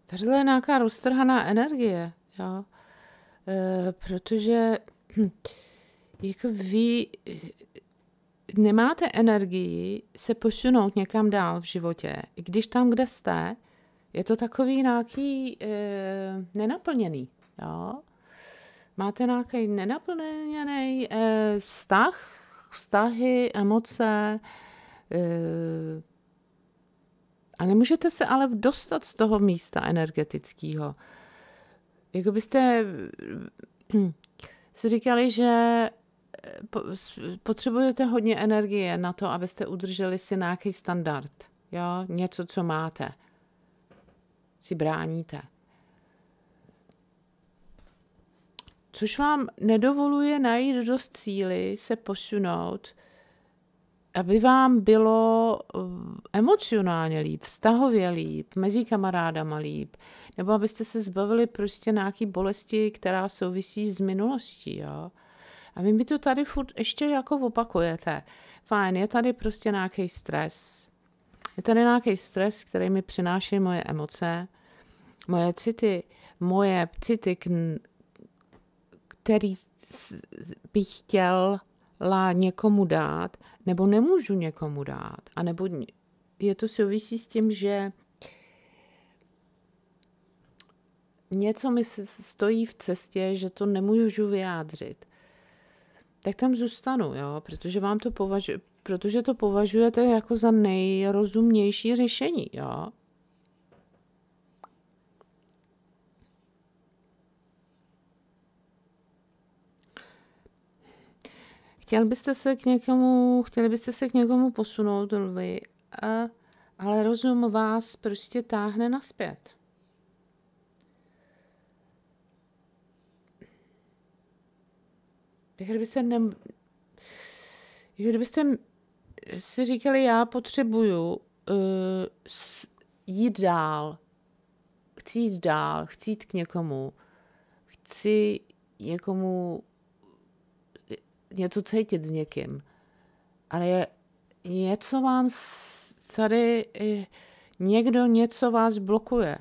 Tadyhle je nějaká roztrhaná energie, jo? Protože jako vy nemáte energii se posunout někam dál v životě. I když tam, kde jste, je to takový nějaký nenaplněný. Jo? Máte nějaký nenaplněný vztahy, emoce, a nemůžete se ale dostat z toho místa energetického. Jako byste si říkali, že potřebujete hodně energie na to, abyste udrželi si nějaký standard. Jo? Něco, co máte. Si bráníte. Což vám nedovoluje najít dost síly, se posunout, aby vám bylo emocionálně líp, vztahově líp, mezi kamarádama líp, nebo abyste se zbavili prostě nějaký bolesti, která souvisí s minulostí. Jo? A vy mi to tady furt ještě jako opakujete. Fajn, je tady prostě nějaký stres. Je tady nějaký stres, který mi přináší moje emoce, moje city, který bych chtěl někomu dát, nebo nemůžu někomu dát. A nebo je to souvisí s tím, že něco mi stojí v cestě, že to nemůžu vyjádřit. Tak tam zůstanu, jo? Protože vám to považujete jako za nejrozumnější řešení, jo? Chtěli byste se k někomu posunout, lvi, ale rozum vás prostě táhne nazpět. Kdybyste si říkali, já potřebuju jít dál, chci jít k někomu, chci někomu něco cítit s někým, ale něco vám tady, někdo něco vás blokuje.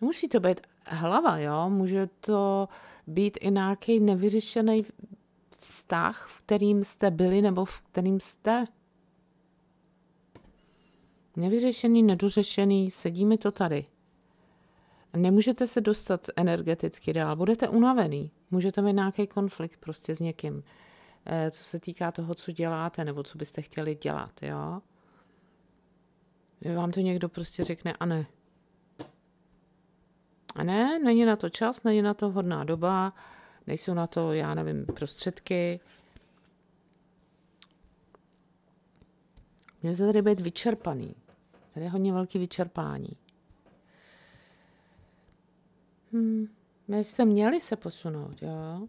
Nemusí to být hlava, jo? Může to být i nějaký nevyřešený vztah, v kterým jste byli nebo v kterým jste. Nevyřešený, nedořešený, sedíme to tady. Nemůžete se dostat energeticky dál, budete unavený. Můžete mít nějaký konflikt prostě s někým, co se týká toho, co děláte nebo co byste chtěli dělat, jo? Vám to někdo prostě řekne a ne. A ne, není na to čas, není na to vhodná doba, nejsou na to, já nevím, prostředky. Můžete tady být vyčerpaný. Tady je hodně velký vyčerpání. My jste měli se posunout, jo?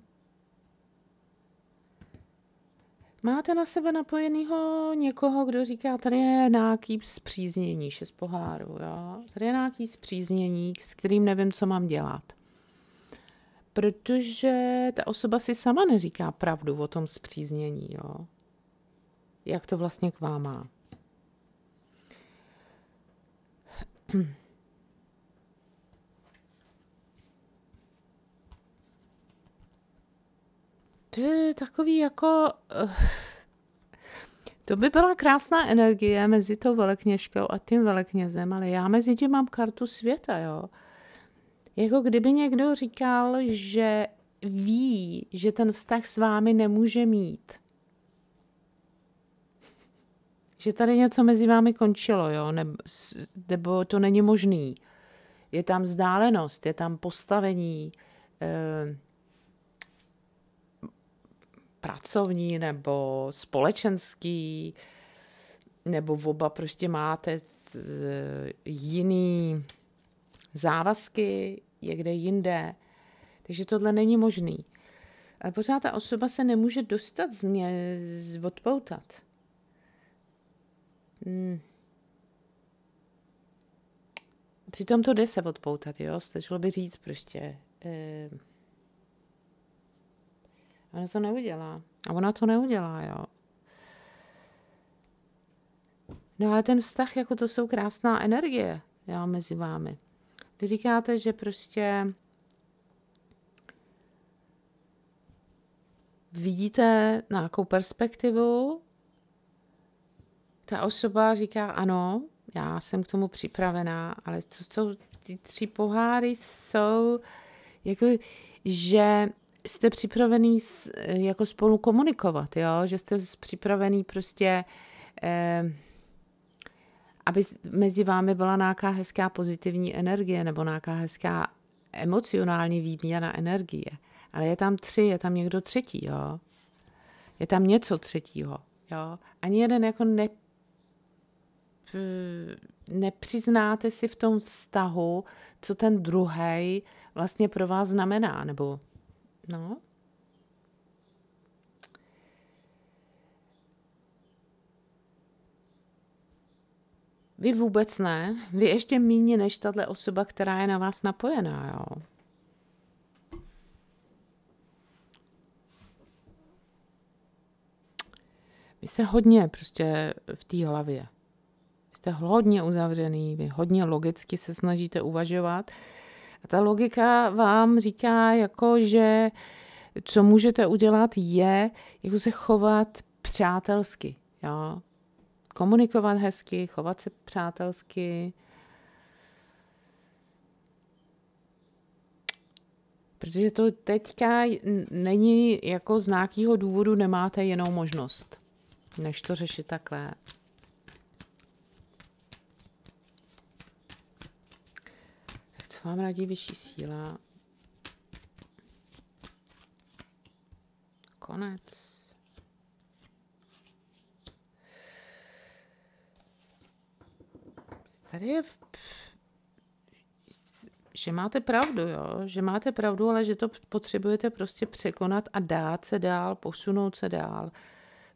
Máte na sebe napojenýho někoho, kdo říká, tady je nějaký zpříznění, 6 pohárů, jo? Tady je nějaký zpříznění, s kterým nevím, co mám dělat. Protože ta osoba si sama neříká pravdu o tom zpříznění, jo? Jak to vlastně k vám má. To je takový jako... To by byla krásná energie mezi tou velekněžkou a tím veleknězem, ale já mezi tím mám kartu světa, jo. Jako kdyby někdo říkal, že ví, že ten vztah s vámi nemůže mít. Že tady něco mezi vámi končilo, jo, nebo to není možný. Je tam vzdálenost, je tam postavení... pracovní nebo společenský, nebo oba prostě máte jiný závazky, někde jinde. Takže tohle není možný. Ale pořád ta osoba se nemůže dostat z odpoutat. Přitom to jde se odpoutat, jo? Stačilo by říct prostě. Ona to neudělá. A ona to neudělá, jo. No ale ten vztah, jako to jsou krásná energie, jo, mezi vámi. Vy říkáte, že prostě vidíte nějakou perspektivu, ta osoba říká ano, já jsem k tomu připravená, ale co jsou ty tři poháry, jsou jako, že jste připravený jako spolu komunikovat, jo? Že jste připravený prostě, aby mezi vámi byla nějaká hezká pozitivní energie nebo nějaká hezká emocionální výměna energie. Ale je tam tři, je tam někdo třetí, jo? Je tam něco třetího, jo? Ani jeden jako nepřiznáte si v tom vztahu, co ten druhý vlastně pro vás znamená, nebo no. Vy vůbec ne. Vy ještě méně než tato osoba, která je na vás napojená, jo. Vy jste hodně prostě v té hlavě. Vy jste hodně uzavřený, vy hodně logicky se snažíte uvažovat. A ta logika vám říká, jako, že co můžete udělat je, jako se chovat přátelsky. Jo? Komunikovat hezky, chovat se přátelsky. Protože to teďka není, jako z nějakého důvodu nemáte jinou možnost, než to řešit takhle. Tak co vám radí vyšší síla? Konec. Tady je, že máte pravdu, jo? Že máte pravdu, ale že to potřebujete prostě překonat a dát se dál, posunout se dál,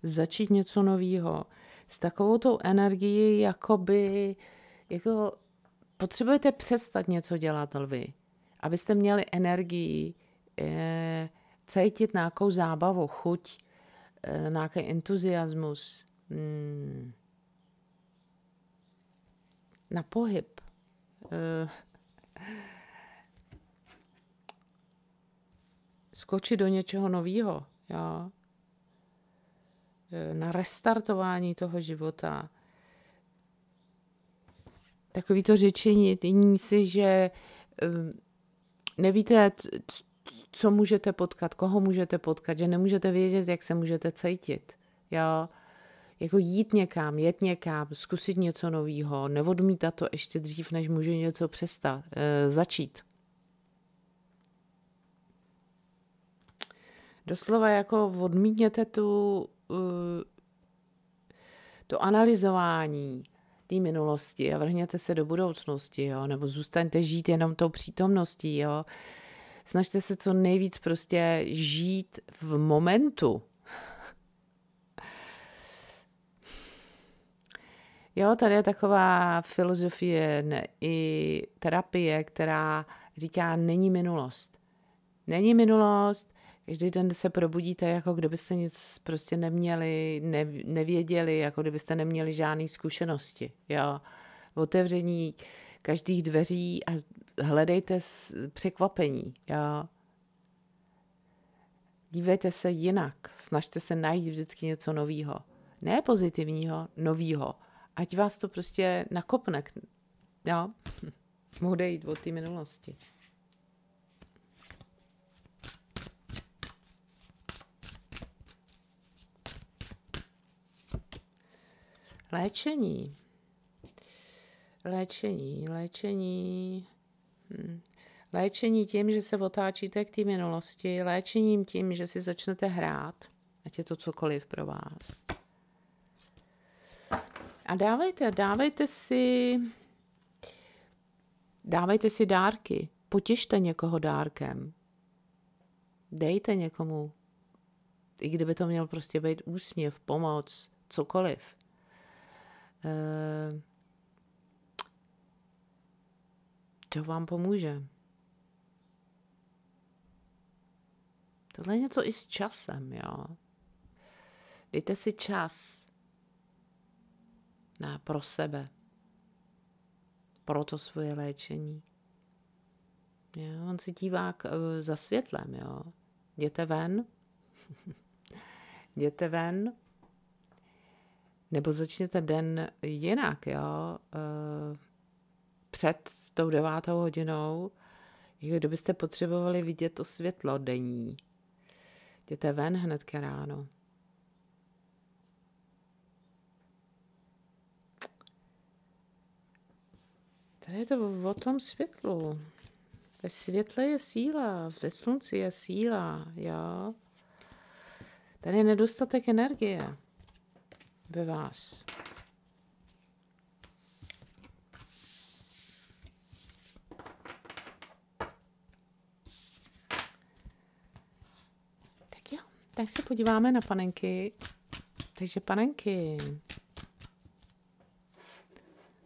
začít něco nového. S takovou tou energií, jakoby, jako potřebujete přestat něco dělat, lvy, abyste měli energii cítit nějakou zábavu, chuť, nějaký entuziasmus, na pohyb. Skočit do něčeho nového. Na restartování toho života. Takový to řečení, si, že nevíte, co můžete potkat, koho můžete potkat, že nemůžete vědět, jak se můžete cítit. Jo? Jako jít někam, zkusit něco nového, neodmítat to ještě dřív, než může něco přestat, začít. Doslova jako odmítněte to analyzování té minulosti a vrhněte se do budoucnosti, jo? Nebo zůstaňte žít jenom tou přítomností. Jo? Snažte se co nejvíc prostě žít v momentu. Jo, tady je taková filozofie i terapie, která říká, není minulost. Není minulost, každý den se probudíte, jako kdybyste nic prostě neměli, nevěděli, jako kdybyste neměli žádné zkušenosti. Jo, otevření každých dveří a hledejte překvapení. Jo. Dívejte se jinak, snažte se najít vždycky něco nového. Ne pozitivního, nového. Ať vás to prostě nakopne. Jo? Mohu jít od té minulosti. Léčení. Léčení, léčení. Léčení tím, že se otáčíte k té minulosti. Léčením tím, že si začnete hrát. Ať je to cokoliv pro vás. A dávejte si dárky. Potěšte někoho dárkem. Dejte někomu, i kdyby to měl prostě být úsměv, pomoc, cokoliv. co vám pomůže. Tohle je něco i s časem, jo. Dejte si čas pro sebe, pro to svoje léčení. Jo, on se dívá za světlem, jo. Jděte ven. Jděte ven. Nebo začněte den jinak, jo. Před tou 9. hodinou, kdybyste potřebovali vidět to světlo denní. Jděte ven hnedka ráno. Tady je to o tom světlu. Ve světle je síla, ve slunci je síla, jo. Tady je nedostatek energie ve vás. Tak jo, tak se podíváme na panenky. Takže panenky.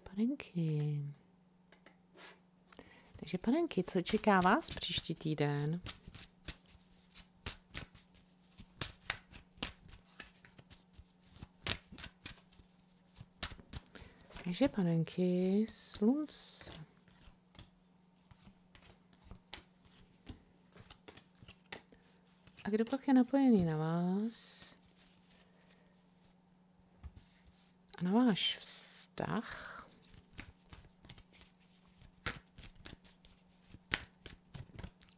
Panenky. Takže panenky, co čeká vás příští týden? Takže panenky, slunce. A kdo pak je napojený na vás? A na váš vztah?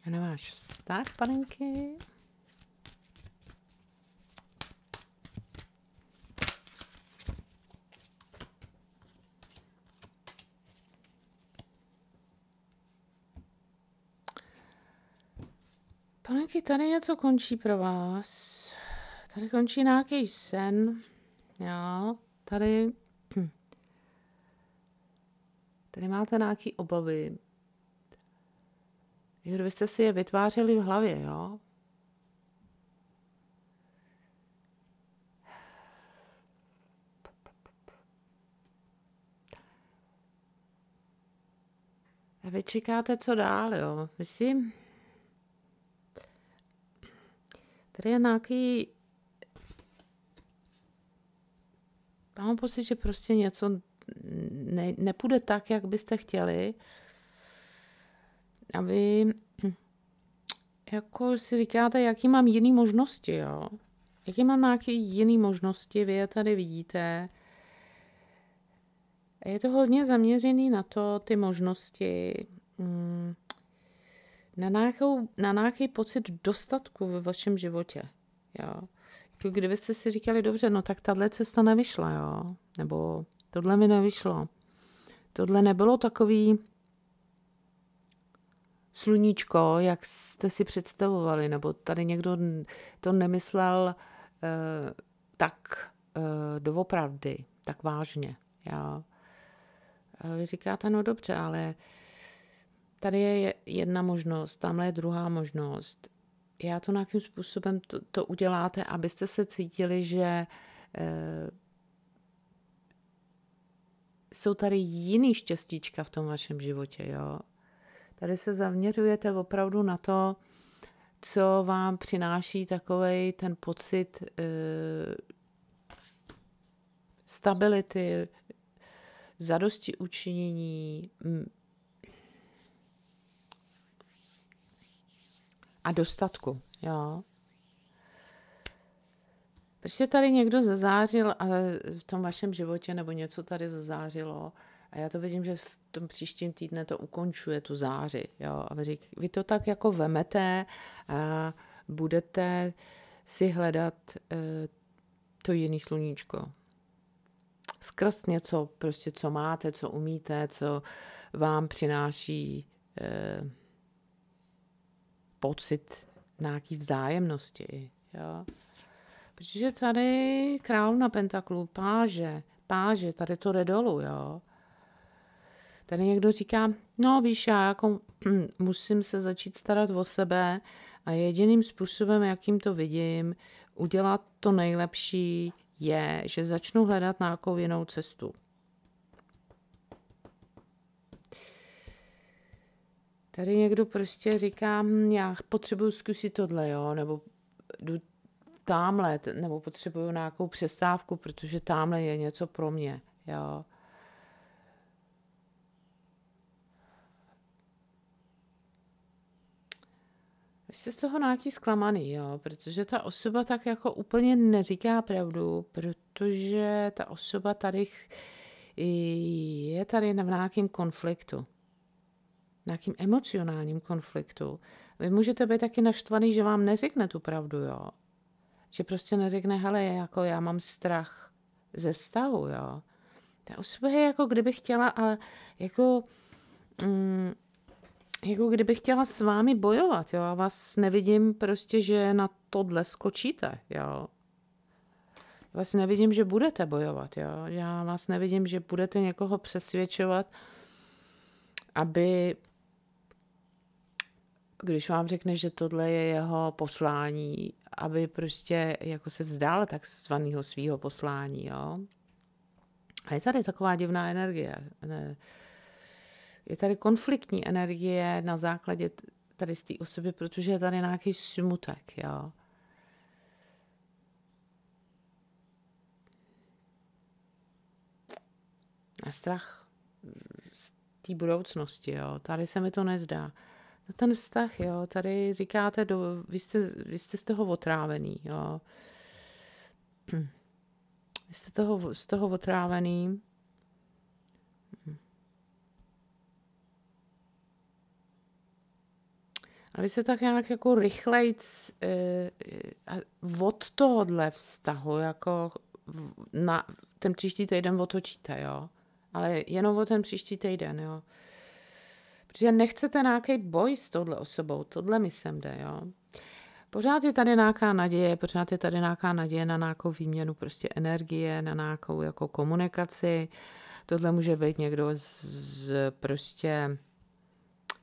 A na váš vztah, panenky. Panenky, tady něco končí pro vás. Tady končí nějaký sen. Jo, tady máte nějaké obavy. Kdybyste si je vytvářeli v hlavě, jo? A vy čekáte, co dál, jo? Myslím, tady je nějaký... Mám pocit, že prostě něco nepůjde tak, jak byste chtěli. A vy jako si říkáte, jaký mám jiný možnosti, jo? Jaký mám nějaké jiné možnosti, vy je tady vidíte. Je to hodně zaměřený na to, ty možnosti, na nějaký pocit dostatku ve vašem životě, jo? Kdybyste si říkali, dobře, no tak tahle cesta nevyšla, jo? Nebo tohle mi nevyšlo. Tohle nebylo takový sluníčko, jak jste si představovali, nebo tady někdo to nemyslel tak doopravdy, tak vážně. Já. Vy říkáte, no dobře, ale tady je jedna možnost, tamhle je druhá možnost. Já to nějakým způsobem to uděláte, abyste se cítili, že jsou tady jiný štěstíčka v tom vašem životě, jo. Tady se zaměřujete opravdu na to, co vám přináší takovej ten pocit stability, zadosti učinění a dostatku. Jo. Prostě tady někdo zazářil v tom vašem životě, nebo něco tady zazářilo, a já to vidím, že v tom příštím týdne to ukončuje tu záři. Jo? A vy to tak jako vemete a budete si hledat to jiný sluníčko. Skrz něco, prostě, co máte, co umíte, co vám přináší pocit nějaký vzájemnosti. Jo? Protože tady královna pentaklů, páže, tady to jde dolů, jo. Tady někdo říká, no víš, já jako musím se začít starat o sebe a jediným způsobem, jakým to vidím, udělat to nejlepší je, že začnu hledat nějakou jinou cestu. Tady někdo prostě říká, já potřebuju zkusit tohle, jo, nebo jdu tamhle, nebo potřebuju nějakou přestávku, protože tamhle je něco pro mě, jo. Vy jste z toho nějaký zklamaný, jo, protože ta osoba tak jako úplně neříká pravdu, protože ta osoba tady je tady v nějakém konfliktu, nějakým emocionálním konfliktu. Vy můžete být taky naštvaný, že vám neřekne tu pravdu, jo. Že prostě neřekne, hele, jako já mám strach ze vztahu, jo. Ta osoba je jako kdyby chtěla, ale jako kdyby chtěla s vámi bojovat, jo. A vás nevidím prostě, že na tohle skočíte, jo. Vás nevidím, že budete bojovat, jo. Já vás nevidím, že budete někoho přesvědčovat, aby, když vám řekne, že tohle je jeho poslání, aby prostě jako se vzdal takzvaného svého poslání, jo. A je tady taková divná energie. Je tady konfliktní energie na základě tady z té osoby, protože je tady nějaký smutek, jo. A strach z té budoucnosti, jo. Tady se mi to nezdá. Na ten vztah, jo, tady říkáte, vy jste z toho otrávený, jo. Vy jste z toho otrávený. A vy se tak nějak jako rychlejc od tohohle vztahu, jako na ten příští týden otočíte, jo. Ale jenom o ten příští týden, jo. Protože nechcete nějaký boj s touhle osobou, tohle mi sem jde, jo. Pořád je tady nějaká naděje, pořád je tady nějaká naděje na nějakou výměnu prostě energie, na nějakou jako komunikaci. Tohle může být někdo z prostě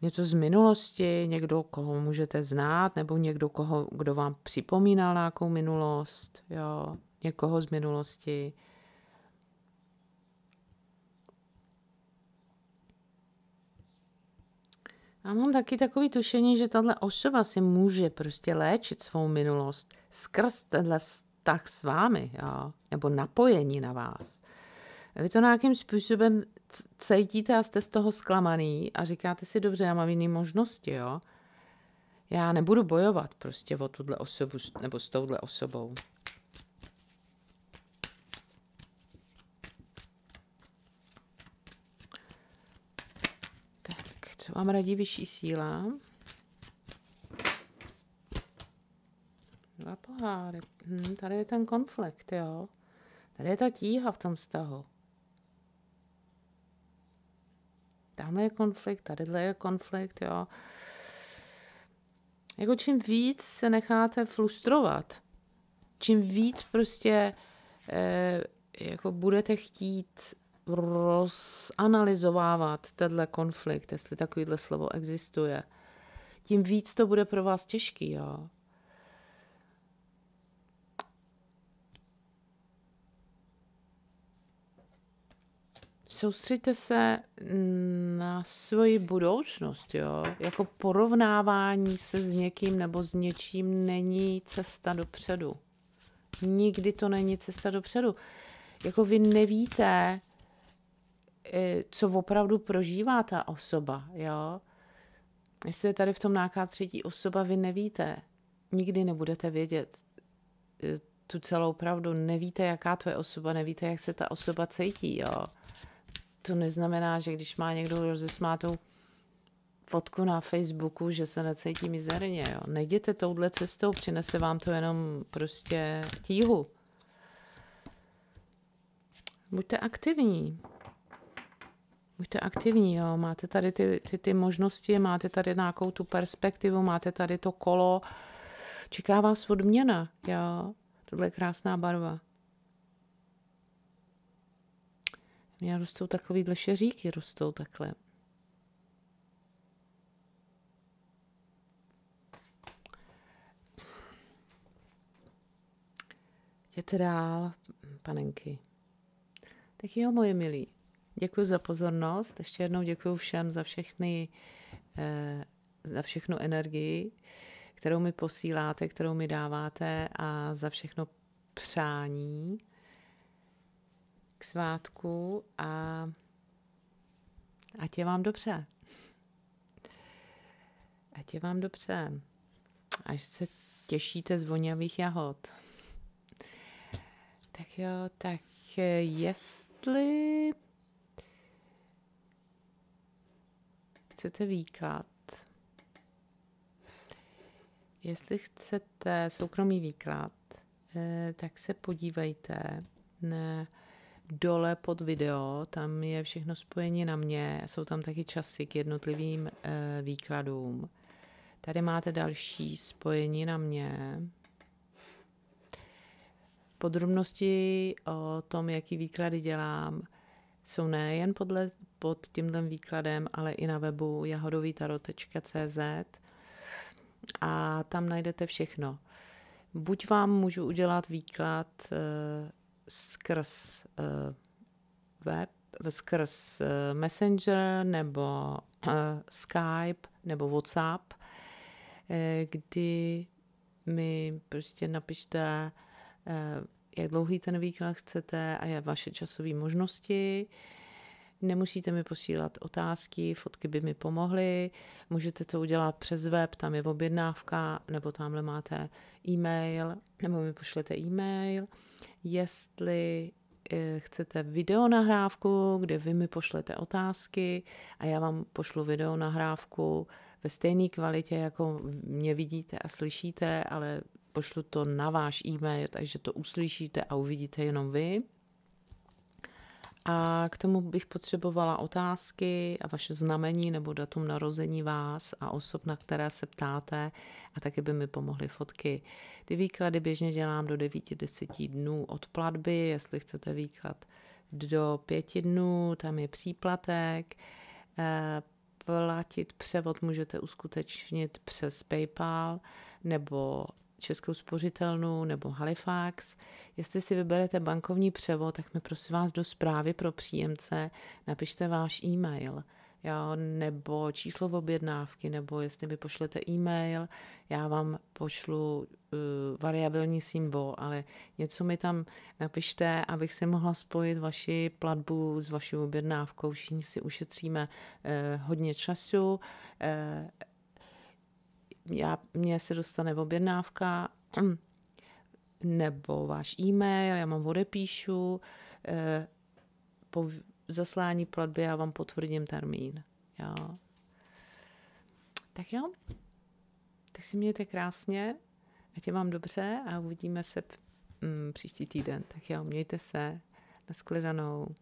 něco z minulosti, někdo, koho můžete znát, nebo někdo, kdo vám připomínal nějakou minulost, jo, někoho z minulosti. A mám taky takové tušení, že tahle osoba si může prostě léčit svou minulost skrz tenhle vztah s vámi, jo? Nebo napojení na vás. Vy to nějakým způsobem cítíte a jste z toho zklamaný a říkáte si, dobře, já mám jiné možnosti, jo? Já nebudu bojovat prostě o tuhle osobu nebo s touhle osobou. Vám radí vyšší síla. Dva poháry. Tady je ten konflikt, jo. Tady je ta tíha v tom vztahu. Tamhle je konflikt, tadyhle je konflikt, jo. Jako čím víc se necháte frustrovat, čím víc prostě jako budete chtít rozanalyzovávat tenhle konflikt, jestli takovýhle slovo existuje, tím víc to bude pro vás těžký, jo. Soustřeďte se na svoji budoucnost, jo. Jako porovnávání se s někým nebo s něčím není cesta dopředu. Nikdy to není cesta dopředu. Jako vy nevíte, co opravdu prožívá ta osoba, jo. Jestli je tady v tom nějaká třetí osoba, vy nevíte. Nikdy nebudete vědět tu celou pravdu. Nevíte, jaká to je osoba, nevíte, jak se ta osoba cítí, jo. To neznamená, že když má někdo rozesmátou fotku na Facebooku, že se necítí mizerně, jo. Nejděte touhle cestou, přinese vám to jenom prostě tíhu. Buďte aktivní. Buďte aktivní, jo. Máte tady ty možnosti, máte tady nějakou tu perspektivu, máte tady to kolo. Čeká vás odměna, jo. Tohle je krásná barva. Mně rostou takovýhle šeříky, rostou takhle. Jděte dál, panenky. Tak jo, moje milí. Děkuji za pozornost, ještě jednou děkuji všem za všechny za všechnu energii, kterou mi posíláte, kterou mi dáváte, a za všechno přání k svátku, a ať je vám dobře. Ať je vám dobře. Až se těšíte z voňavých jahod. Tak jo, tak jestli chcete výklad, jestli chcete soukromý výklad, tak se podívejte dole pod video, tam je všechno spojené na mě, jsou tam taky časy k jednotlivým výkladům. Tady máte další spojení na mě. Podrobnosti o tom, jaký výklady dělám, jsou nejen pod tímto výkladem, ale i na webu jahodovytarot.cz, a tam najdete všechno. Buď vám můžu udělat výklad skrz web, skrz Messenger, nebo Skype, nebo WhatsApp, kdy mi prostě napište, jak dlouhý ten výklad chcete a vaše časové možnosti. Nemusíte mi posílat otázky, fotky by mi pomohly. Můžete to udělat přes web, tam je objednávka, nebo tamhle máte e-mail, nebo mi pošlete e-mail. Jestli chcete videonahrávku, kde vy mi pošlete otázky a já vám pošlu videonahrávku ve stejné kvalitě, jako mě vidíte a slyšíte, ale pošlu to na váš e-mail, takže to uslyšíte a uvidíte jenom vy. A k tomu bych potřebovala otázky a vaše znamení nebo datum narození vás a osob, na které se ptáte, a taky by mi pomohly fotky. Ty výklady běžně dělám do 9–10 dnů od platby, jestli chcete výklad do 5 dnů, tam je příplatek. Platit převod můžete uskutečnit přes Paypal nebo Českou spořitelnu nebo Halifax. Jestli si vyberete bankovní převod, tak mi prosím vás do zprávy pro příjemce napište váš e-mail, jo, nebo číslo objednávky, nebo jestli mi pošlete e-mail, já vám pošlu variabilní symbol, ale něco mi tam napište, abych si mohla spojit vaši platbu s vaší objednávkou. Všichni si ušetříme hodně času, mně se dostane objednávka nebo váš e-mail, já vám odepíšu, po zaslání platby já vám potvrdím termín. Jo. Tak jo, tak si mějte krásně, ať je vám dobře a uvidíme se příští týden. Tak jo, mějte se, nashledanou.